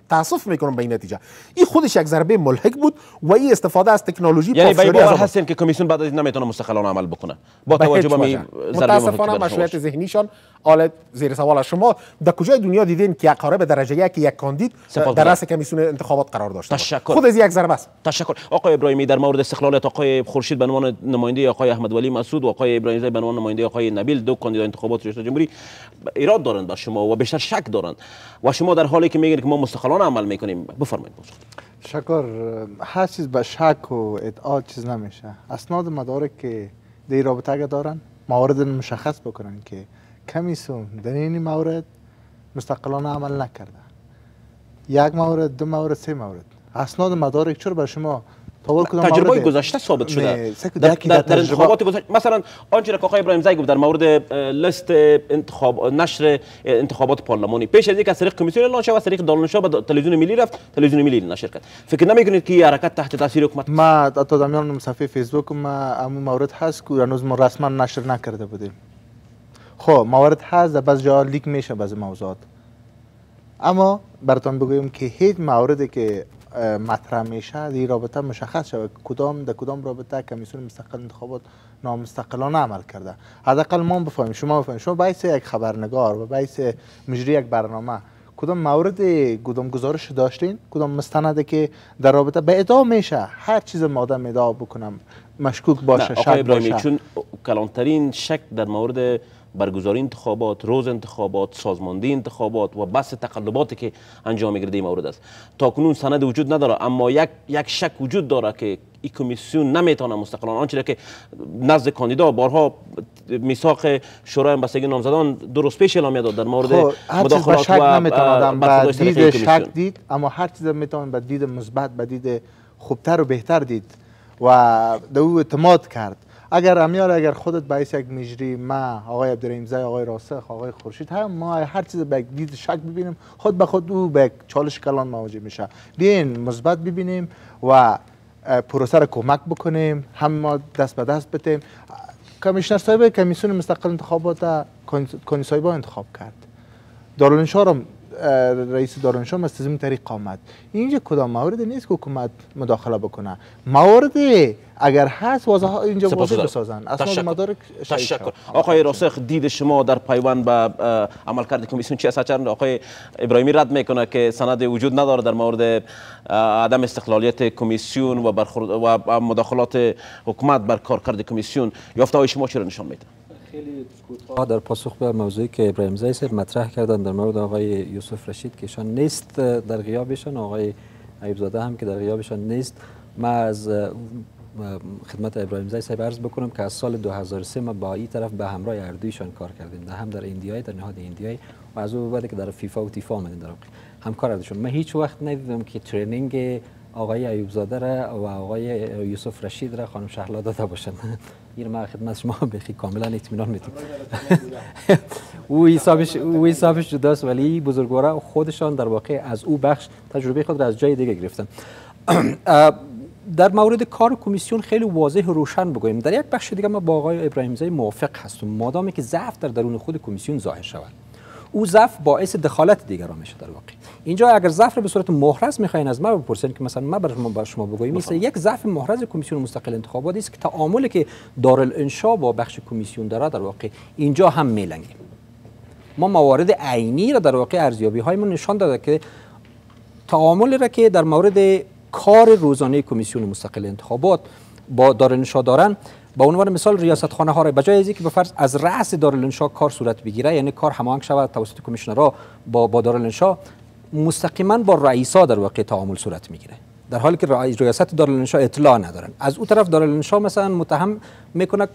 تاسف میکنم. به این نتیجه این خودش یک ضربه ملحق بود و این استفاده از تکنولوژی. یعنی باید باور هستین که کمیسیون بعد از این نمیتونه مستقلانه عمل بکنه با توجه به این ضربه؟ متاسفانه مشروعیت ذهنیشان حالت زیر سوال. شما در کجای دنیا دیدین که اقارب درجه یک کاندید در رأس کمیسیون انتخابات قرار داشته؟ خود از یک ضربه است. تشکر. آقای ابراهیمی در مورد استقلالات آقای خورشید به عنوان نماینده آقای احمد ولی مسعود و آقای ابراهیم زای به عنوان نماینده آقای نبیل، دو کاندید انتخابات رئیس جمهوری، ایراد دارند با شما و بیشتر شک دارند و شما در حالی که میگین که ما مستقلانه عمل میکنیم. بفرمایید. تشکر. هر چیز به شک و ادعا چیز نمیشه. اسناد مدارک که در رابطه دارن موارد مشخص بکنن که کمیسیون در این مورد مستقلانه عمل نکرده. یک مورد، دو مورد، سه مورد. اسناد مدارک چرا به شما تجربه گذشته ثابت شده در انتخابات گذشته؟ مثلا آنچه که آقای ابراهیم زای گفت در مورد لیست نشر انتخابات پارلمانی پیش از اینکه از طریق کمیسیون اعلان شود از طریق دانلودش به تلویزیون ملی رفت، تلویزیون ملی نشر کرد. فکر نمیکنید که حرکت تحت تاثیر حکومت؟ ما تا دامیان صفحه فیسبوک ما همون مورد هست که هنوز ما رسما نشر نکرده بودیم. خب موارد هست بعض جا لیک میشه بعض موضوعات، اما براتون بگویم که هیچ موردی که مطرح میشه در رابطه مشخص شود کدام در کدام رابطه کمیسیون مستقل انتخابات نامستقلانه عمل کرده. حداقل ما بفهمیم، شما بفهمیم، شما بحث یک خبرنگار و بحث مجری یک برنامه کدام مورد کدام گزارش داشتین، کدام مستنده که در رابطه به ادعا میشه هر چیز مادام ادعا بکنم مشکوک باشه شک باشه. چون کلانترین شک در مورد برگزاری انتخابات، روز انتخابات، سازماندهی انتخابات و بس تقلباتی که انجام میگیره این مورد است. تاکنون سند وجود نداره، اما یک شک وجود داره که این کمیسیون نمیتونه مستقلانه آنچه که نزد کاندیدا بارها میثاق شورای بستگی نامزدان درست پیش اعلامیه داد در مورد مداخلات و دید شک دید، اما هر چیز میتونن به دید مثبت، به دید خوبتر و بهتر دید و به او اعتماد کرد. اگر خودت باعث یک مجری ما آقای عبدالعزیز ابراهیمی، آقای راسخ، آقای خورشید هم ما هر چیز به دید شک ببینیم، خود به خود او به چالش کلان مواجه میشه. بیاین مثبت ببینیم و پروسه را کمک بکنیم، هم ما دست به دست بدیم. کمیشنر صاحب کمیسیون مستقل انتخابات کنی صاحبا انتخاب کرد، دارالانشا هم رئیس دارالانشا از تنظیم طریق آمد. اینجا کدام مورد نیست که حکومت مداخله بکنه؟ موارد اگر هست واضح اینجا واضح بسازن. اسناد مدارک. تشکر. آقای راسخ دید شما در پیوند به عملکرد کمیسیون چی است؟ چرا آقای ابراهیمی رد میکنه که سند وجود نداره در مورد عدم استقلالیت کمیسیون و مداخلات حکومت بر کارکرد کمیسیون؟ یافته‌های شما چرا نشان میده؟ در پاسخ به موضوعی که ابراهیم زای صاحب مطرح کردن در مورد آقای یوسف رشید که ایشان نیست در غیابشان، آقای عیدزاده هم که در غیابشان نیست، ما از خدمت ابراهیم زای صاحب عرض بکنم که از سال 2003 ما با این طرف به همراه اردویشان کار کردیم، هم در ایندیای در نهاد ایندیای معذور بوده که در فیفا و تیفا آمدن در واقع همکار ازشون. من هیچ وقت ندیدم که ترنینگ آقای عیدزاده را و آقای یوسف رشید را خانم شعلہ داده باشند. این ما خدمت شما بخی کاملا اطمینان میتیم. او حسابش جداست، ولی بزرگوارا خودشان در واقع از او بخش تجربه خود را از جای دیگه گرفتن. در مورد کار کمیسیون خیلی واضح و روشن بگوییم. در یک بخش دیگه ما با آقای ابراهیم زای موافق هستم، مادامی که ضعف در درون خود کمیسیون ظاهر شود. او ضعف باعث دخالت دیگران میشه در واقع. اینجا اگر ضعف رو به صورت محرز میخواین از ما بپرسین که مثلا ما بر شما بگوییم، مثلا یک ضعف محرز کمیسیون مستقل انتخاباتی است که تعاملی که دارالانشا با بخش کمیسیون داره در واقع اینجا هم میلنگیم. ما موارد عینی را در واقع ارزیابی هایمون نشان داده که تعاملی را که در مورد کار روزانه کمیسیون مستقل انتخابات با دارالانشا دارن، با عنوان مثال ریاستخانه ها را بجای از اینکه به فرض از رأس دارالانشا کار صورت بگیره، یعنی کار هماهنگ شود توسط کمیشنرها با دارالانشا، مستقیما با رئیسا در واقع تعامل صورت میگیره، در حالی که ریاست دارالانشا اطلاع ندارن. از اون طرف دارالانشا مثلا متهم میکنه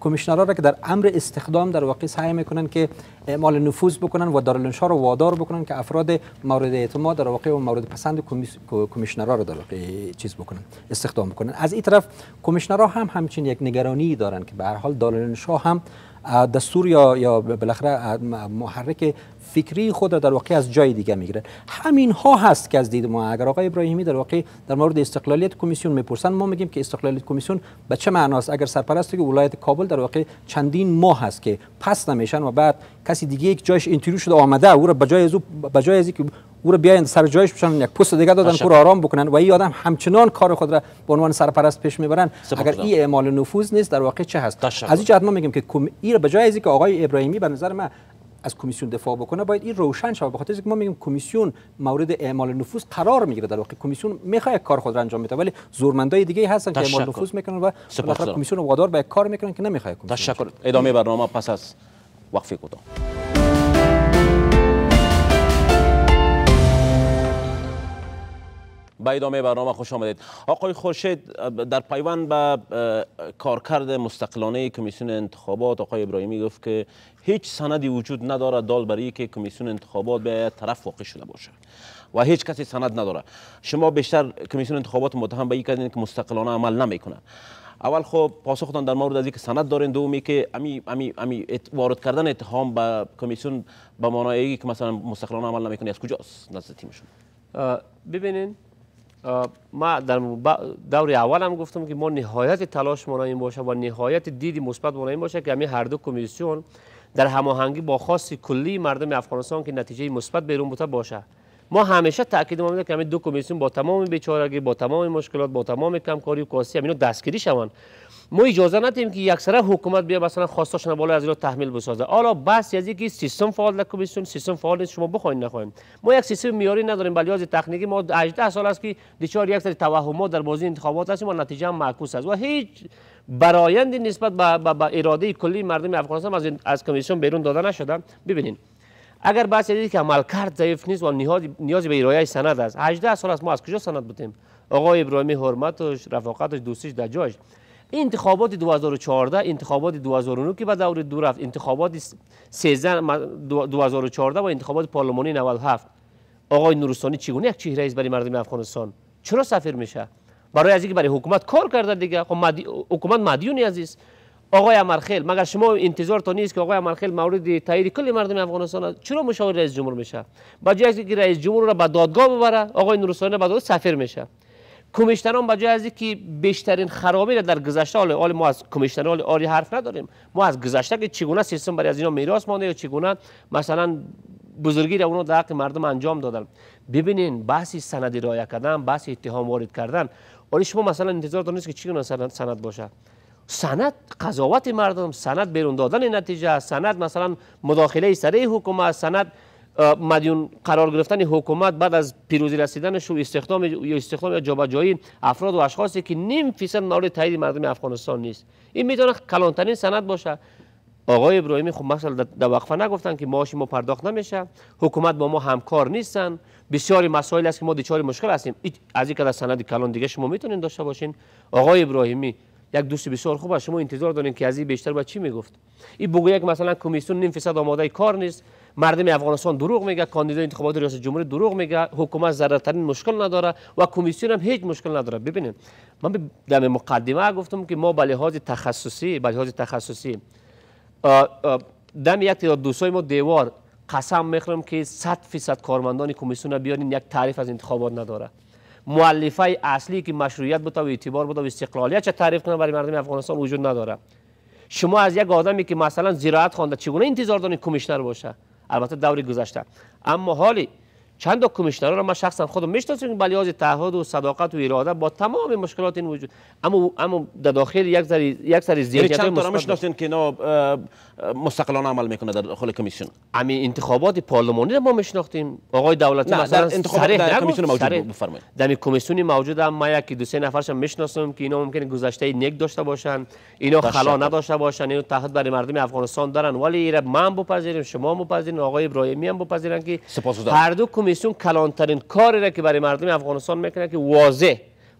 کمیشنرها را که در امر استخدام در واقع سعی میکنن که اعمال نفوذ بکنن و دارالانشا رو وادار بکنن که افراد مورد اعتماد در واقع و مورد پسند کمیشنرها رو در واقع چیز بکنن، استخدام بکنن. از این طرف کمیشنرها هم همچین یک نگرانی دارن که به هر حال دارالانشا هم دستور یا بالاخره محرک فکری خود را در واقع از جای دیگه میگیرن. همین ها هست که از دید ما اگر آقای ابراهیمی در واقع در مورد استقلالیت کمیسیون میپرسن، ما میگیم که استقلالیت کمیسیون به چه معناست؟ اگر سرپرستی ولایت کابل در واقع چندین ماه هست که پس نمیشن و بعد کسی دیگه یک جایش اینتریو شده آمده، او را به جای از که او را بیاین سر جایش بشن یک پست دیگه دادن که آرام بکنن و این آدم همچنان کار خود را به عنوان سرپرست پیش میبرن. اگر این اعمال نفوذ نیست در واقع چه هست؟ از این جهت ما میگیم که این به جای از که آقای ابراهیمی به نظر من از کمیسیون دفاع بکنه، باید این روشن شود. بخاطر اینکه ما میگیم کمیسیون مورد اعمال نفوذ قرار میگیره، در واقع کمیسیون میخواد کار خود را انجام بده، ولی زورمندای دیگه هستن که اعمال نفوذ میکنن و بالاخره کمیسیون وادار به کار میکنن که نمیخواد. تشکر. ادامه برنامه پس از وقفه کوتاه. با ادامه برنامه خوش آمدید. آقای خورشید، در پیوند به کارکرد مستقلانه کمیسیون انتخابات، آقای ابراهیمی گفت که هیچ سندی وجود ندارد دال برای که کمیسیون انتخابات به طرف واقع شده باشه و هیچ کسی سند نداره. شما بیشتر کمیسیون انتخابات متهم به این کردین که مستقلانه عمل نمیکنه. اول خب پاسختان در مورد از اینکه سند دارین، دومی که امی وارد کردن اتهام به کمیسیون به معنایی که مثلا مستقلانه عمل نمیکنه از کجاست نزد تیمشون؟ ببینین، ما در دور اول هم گفتم که ما نهایت تلاش ما این باشه و نهایت دید مثبت ما این باشه که همین هر دو کمیسیون در هماهنگی با خواست کلی مردم افغانستان که نتیجه مثبت بیرون بوده باشه. ما همیشه تاکید ما میده که همین دو کمیسیون با تمام بیچارگی، با تمام مشکلات، با تمام کمکاری و کاسی همینو دستگیری شوند. ما اجازه ندیم که یک سره حکومت بیا مثلا خواستاشون بالا از اینا تحمیل بسازه. حالا بس از اینکه سیستم فعال کمیسیون، سیستم فعال نیست، شما بخواید نخواید. ما یک سیستم معیاری نداریم، بلی از تکنیکی ما 18 سال است که دچار یک سری توهمات در بازی انتخابات هستیم و نتیجه معکوس است و هیچ برایندی نسبت به اراده کلی مردم افغانستان از کمیسیون بیرون داده نشده. ببینید، اگر بس از اینکه عملکرد ضعیف نیست و نیاز به ارائه سند است، 18 سال است ما از کجا سند بودیم؟ آقای ابراهیمی حرمتش، رفاقتش، دوستیش در جاش. انتخابات 2014، انتخابات 2009 که به دور دو رفت، انتخابات 2014 و انتخابات پارلمانی 97، آقای نورستانی چگونه یک چهره است برای مردم افغانستان؟ چرا سفیر میشه؟ برای از اینکه برای حکومت کار کرده دیگه. خب حکومت مدیون عزیز آقای امرخیل، مگر شما انتظار تا نیست که آقای امرخیل مورد تایید کل مردم افغانستان چرا مشاور رئیس جمهور میشه؟ به جای اینکه رئیس جمهور را به دادگاه ببره، آقای نورستانی به دادگاه سفیر میشه. کمیشنران به جای از اینکه بیشترین خرابی را در گذشته، حال ما از کمیشنران آری حرف نداریم، ما از گذشته که چگونه سیستم برای از اینا میراث مانده یا چگونه مثلا بزرگی را اونا در حق مردم انجام دادن. ببینین، بحث سند ارائه کردن، بحث اتهام وارد کردن، آری شما مثلا انتظار دارید که چگونه سند باشه؟ سند قضاوت مردم، سند بیرون دادن نتیجه، سند مثلا مداخله سریع حکومت، سند مدیون قرار گرفتن حکومت بعد از پیروزی رسیدنش و استخدام یا جابجایی افراد و اشخاصی که 0.5% مورد تایید مردم افغانستان نیست. این میتونه کلانترین سند باشه. آقای ابراهیمی خب مثلا در وقفه نگفتن که معاش ما پرداخت نمیشه، حکومت با ما همکار نیستن، بسیاری مسائل است که ما دچار مشکل هستیم. از این که سند کلان دیگه شما میتونین داشته باشین. آقای ابراهیمی یک دوست بسیار خوب است، شما انتظار دارین که از این بیشتر با چی میگفت؟ این بگویه که مثلا کمیسیون 0.5% آماده کار نیست، مردم افغانستان دروغ میگه، کاندیدای انتخابات ریاست جمهوری دروغ میگه، حکومت ذره‌ترین مشکل نداره و کمیسیون هم هیچ مشکل نداره. ببینید من در مقدمه گفتم که ما به لحاظ تخصصی دم یک تعداد دوستای ما دیوار قسم میخورم که 100% کارمندان کمیسیون بیارین یک تعریف از انتخابات نداره. مؤلفه اصلی که مشروعیت بود و اعتبار بود و استقلالیت چه تعریف کنه برای مردم افغانستان وجود نداره. شما از یک آدمی که مثلا زراعت خوانده چگونه انتظار دارین کمیشنر باشه؟ البته دوری گذشته، اما حالی چند تا کمیشنرها را من شخصا خودم میشناسم که به لحاظ تعهد و صداقت و اراده با تمام مشکلات این وجود، اما در داخل یک سری زیادیت های مثبت میشناسین که اینا مستقلانه عمل میکنه در داخل کمیسیون. همین انتخابات پارلمانی را ما میشناختیم، آقای دولتی مثلا در کمیسیون موجود بفرمایید. در کمیسیون موجود هم ما یک دو سه نفرش میشناسم که اینا ممکنه گذشته نیک داشته باشن، اینا خلا نداشته باشن، اینا تعهد برای مردم افغانستان دارن، ولی را من بپذیریم، شما بپذیرین، آقای ابراهیمی هم بپذیرن که هر دو کمیسیون کلانترین کاری را که برای مردم افغانستان میکنه که واضح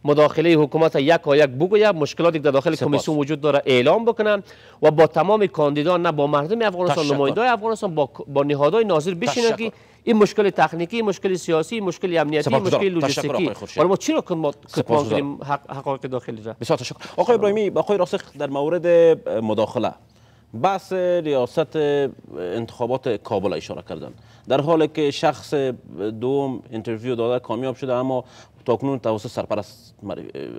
مداخله حکومت یک بگوید، مشکلاتی که در داخل کمیسیون وجود داره اعلام بکنن و با تمام کاندیدان، نه با مردم افغانستان، نمایندای افغانستان، با نهادهای ناظر بشینن که این مشکل تکنیکی، مشکل سیاسی، مشکل امنیتی، مشکل لوجستیکی برای ما چرا کتمان کنیم حقایق داخلی را. بسیار تشکر. آقای ابراهیمی، آقای راسخ در مورد مداخله بحث ریاست انتخابات کابل اشاره کردن، در حالی که شخص دوم انترویو داده کامیاب شده اما تاکنون توسط سرپرست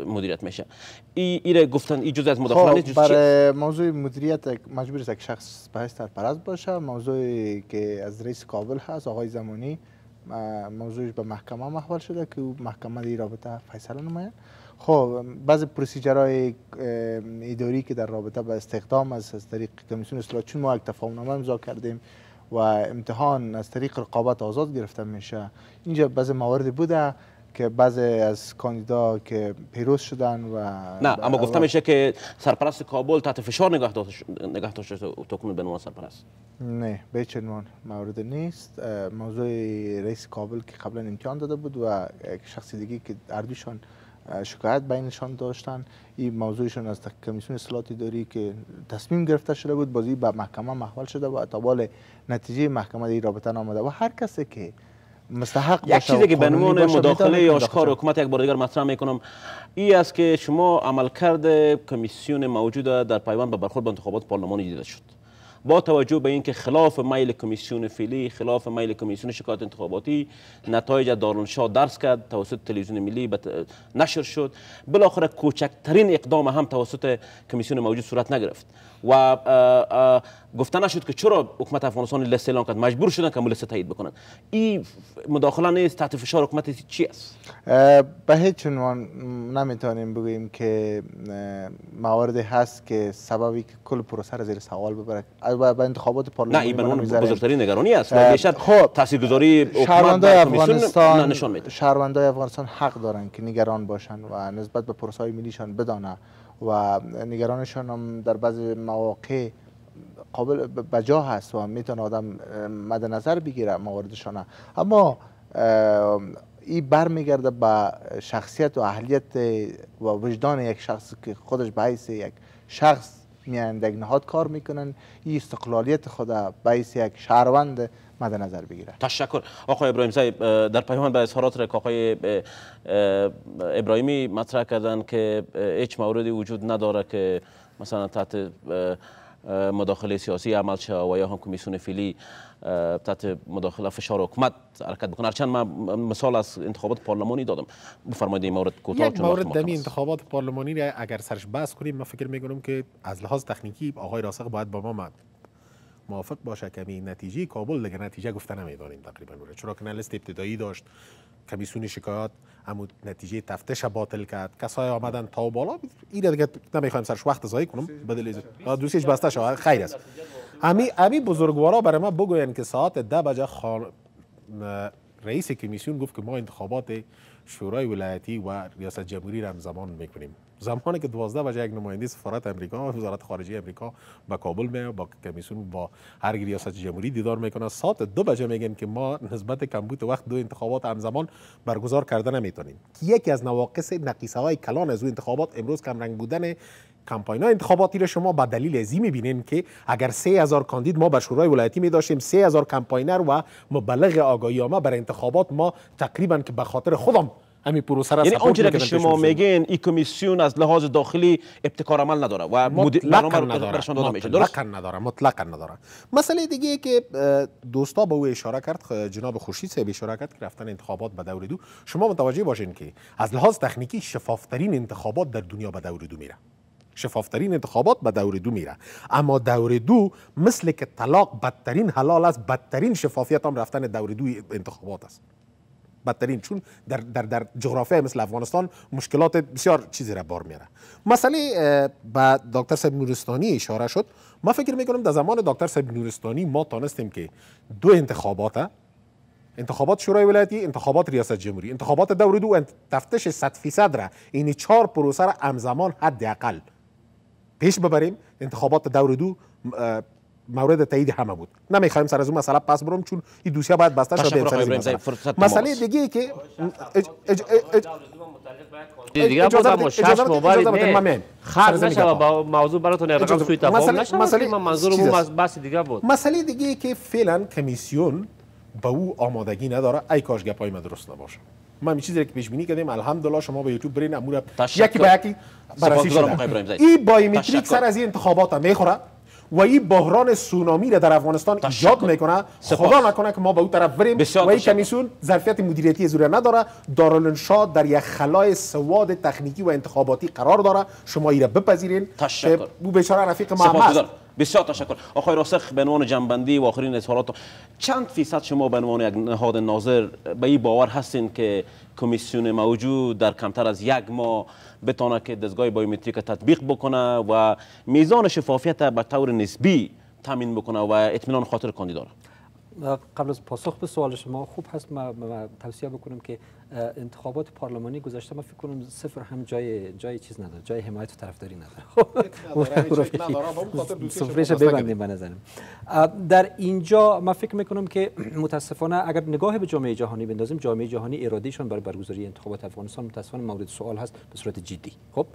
مدیریت میشه. ایره گفتن این جزء از مداخله نیست. برای موضوع مدیریت مجبور است یک شخص به سرپرست باشه. موضوعی که از رئیس کابل هست آقای زمانی، موضوعش به محکمه محول شده که محکمه در رابطه فیصله نماید. خب بعضی پروسیجرهای اداری که در رابطه با استخدام از طریق کمیسیون اصلاح، چون ما یک تفاهمنامه امضا کردیم و امتحان از طریق رقابت آزاد گرفته میشه، اینجا بعضی موارد بوده که بعضی از کاندیدا که پیروز شدن و نه، اما گفته میشه که سرپرست کابل تحت فشار نگه داشته تکمیل به عنوان سرپرست. نه به هیچ عنوان مورد نیست. موضوع رئیس کابل که قبلا امتحان داده بود و شخص دیگه که اردوشان شکایت بینشان داشتن، این موضوعشون از کمیسیون اصلاحاتی داری که تصمیم گرفته شده بود بازی به محکمه محول شده و اعتبار نتیجه محکمه در رابطه آمده و هر کسی که مستحق باشه یک چیزی که به عنوان مداخله آشکار حکومت یک بار دیگر مطرح میکنم این است که شما عملکرد کمیسیون موجوده در پیوند به برخورد با انتخابات پارلمانی دیده شد، با توجه به اینکه خلاف میل کمیسیون فعلی، خلاف میل کمیسیون شکایات انتخاباتی، نتایج دارالانشا درس کرد، توسط تلویزیون ملی نشر شد، بالاخره کوچکترین اقدام هم توسط کمیسیون موجود صورت نگرفت و گفته نشد که چرا حکومت افغانستان لیست اعلام کرد، مجبور شدن که لیست تایید بکنن. این مداخله نیست، تحت فشار حکومت چی است؟ به هیچ عنوان نمیتونیم بگوییم که موارد هست که سببی که کل پروسه را زیر سوال ببره. با انتخابات پارلمانی نه، این بزرگترین نگرانی است و بیشتر تاثیرگذاری حکومت در کمیسیون نشان میده. شهروندان افغانستان حق دارن که نگران باشن و نسبت به پروسه‌های ملیشان بدانه و نگرانشان هم در بعضی مواقع قابل بجا هست و میتونه آدم مد نظر بگیره مواردشان، اما این برمیگرده به شخصیت و اهلیت و وجدان یک شخص که خودش به حیث یک شخص میان در نهاد کار میکنن، این استقلالیت خود به حیث یک شهروند مد نظر بگیره. تشکر. آقای ابراهیم زای، در پیوند به اظهارات که آقای ابراهیمی مطرح کردن که هیچ موردی وجود نداره که مثلا تحت مداخله سیاسی عمل شه و یا هم کمیسیون فعلی تحت مداخله فشار حکومت حرکت بکنه. هرچند من مثال از انتخابات پارلمانی دادم، بفرمایید این مورد کوتاه چون مورد دمی انتخابات پارلمانی را اگر سرش بحث کنیم، من فکر میکنم که از لحاظ تکنیکی آقای راسخ باید با ما موافق باشه که این نتیجه کابل دیگه نتیجه گفته نمیدانیم تقریبا، چرا که لیست ابتدایی داشت، کمیسیون شکایات همون نتیجه تفتیش باطل کرد، کسای آمدن تا و بالا. این دیگه نمیخوایم سرش وقت ضایع کنم، بدلیز دوستیش بسته شو خیر است. امی بزرگوارا برای ما بگوین که ساعت 10 بجه رئیس کمیسیون گفت که ما انتخابات شورای ولایتی و ریاست جمهوری را هم زمان میکنیم. زمانی که 12 بجه یک نماینده سفارت امریکا و وزارت خارجه امریکا به کابل میاد، با کمیسیون با هر ریاست جمهوری دیدار میکنه، ساعت 2 بجه میگیم که ما نسبت کمبود وقت 2 انتخابات همزمان برگزار کرده نمیتونیم. یکی از نواقص نقیصه‌های کلان از او انتخابات امروز کم رنگ بودن کمپاین‌های انتخاباتی را شما به دلیل ازی می‌بینین که اگر 3000 کاندید ما به شورای ولایتی می‌داشتیم، 3000 کمپاینر و مبلغ آگاهی‌نامه برای انتخابات ما تقریباً که به خاطر خودم همین پروسه را، یعنی اونجوری که شما میگین این کمیسیون از لحاظ داخلی ابتکار عمل نداره و مطلقاً نداره. مسئله دیگه که دوستا به او اشاره کرد، جناب خورشید صاحب اشاره کرد، رفتن انتخابات به دور دو. شما متوجه باشین که از لحاظ تکنیکی شفاف‌ترین انتخابات در دنیا به دور دو میره. شفافترین انتخابات به دور دو میره، اما دور دو مثل که طلاق بدترین حلال است، بدترین شفافیت هم رفتن دور دو انتخابات است، بدترین، چون در جغرافیای مثل افغانستان مشکلات بسیار چیزی را بار میاره. مسئله با دکتر سب نورستانی اشاره شد. ما فکر میکنم در زمان دکتر سب نورستانی ما تانستیم که 2 انتخابات، انتخابات شورای ولایتی، انتخابات ریاست جمهوری، انتخابات دور دو، تفتش 100% را، این 4 پروسه را همزمان حداقل پیش ببریم. انتخابات دور دو مورد تایید همه بود، نمیخوایم سر از اون مسئله پس برم چون این دوسیه باید بسته شده. مسئله دیگه که دیگه بازم شش موارد نه خرج نشه با موضوع براتون رقم سوی تفاهم نشه، مسئله من منظورم بس دیگه بود. مسئله دیگه که فعلا کمیسیون با او آمادگی نداره. ای کاش گپای من درست نباشه. ما می چیزی که پیش بینی کردیم، الحمدلله شما به یوتیوب برین امور یکی با یکی بررسی شده. این بایومتریک سر از این انتخابات میخوره و این بحران سونامی را در افغانستان ایجاد میکنه. خدا نکنه که ما به اون طرف بریم و این کمیسیون ظرفیت مدیریتی زوره نداره. دارالانشا در یک خلای سواد تکنیکی و انتخاباتی قرار داره. شما این را بپذیرین. او بیچاره رفیق ما. بسیار تشکر. آقای راسخ، به عنوان جنبندی و آخرین اظهارات، چند فیصد شما به عنوان یک نهاد ناظر به این باور هستین که کمیسیون موجود در کمتر از 1 ماه بتونه که دستگاه بایومتریک تطبیق بکنه و میزان شفافیت به طور نسبی تامین بکنه و اطمینان خاطر کاندیدا؟ قبل از پاسخ به سوال شما، خوب هست من توصیه بکنم که انتخابات پارلمانی گذشته ما فکر کنم 0 هم جای چیز نداره، جای حمایت و طرفداری نداره. سفرش ببندیم به نظرم. در اینجا ما فکر میکنم که متاسفانه اگر نگاه به جامعه جهانی بندازیم، جامعه جهانی ارادهشان برای برگزاری انتخابات افغانستان متاسفانه مورد سوال هست به صورت جدی. خب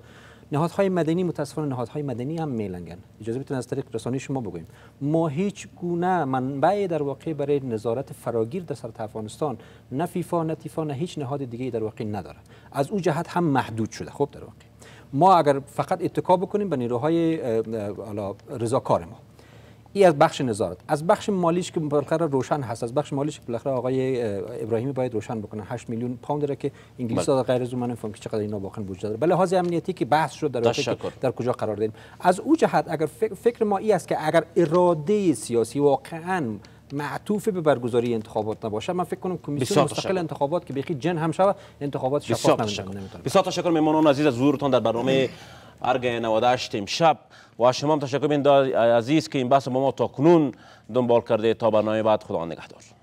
نهادهای مدنی، متاسفانه نهادهای مدنی هم میلنگن. اجازه بدید از طریق رسانه شما بگویم، ما هیچ گونه منبعی در واقع برای نظارت فراگیر در سطح افغانستان، نه فیفا نه تیفا نه هیچ نهاد دیگه در واقع نداره. از او جهت هم محدود شده. خب در واقع ما اگر فقط اتکا بکنیم به نیروهای رضاکار ما، این از بخش نظارت، از بخش مالیش که بالاخره روشن هست، از بخش مالیش که بالاخره آقای ابراهیمی باید روشن بکنه. 8 میلیون پوند را که انگلیس‌ها غیر از اون من فهم که چقدر اینا واقعا وجود داره. بله حوزه امنیتی که بحث شد در واقع در کجا قرار داریم. از اون جهت اگر فکر ما این است که اگر اراده سیاسی واقعا معطوف به برگزاری انتخابات نباشه، من فکر کنم کمیسیون مستقل انتخابات که بخی جن هم شود، انتخابات شفاف نمی‌تونه. بسیار تشکر میهمانان عزیز از حضورتان در برنامه ارگ 98 امشب و شما هم تشکر می‌کنم عزیز که این بحث با ما تا کنون دنبال کرده. تا برنامه بعد، خدا نگهدار.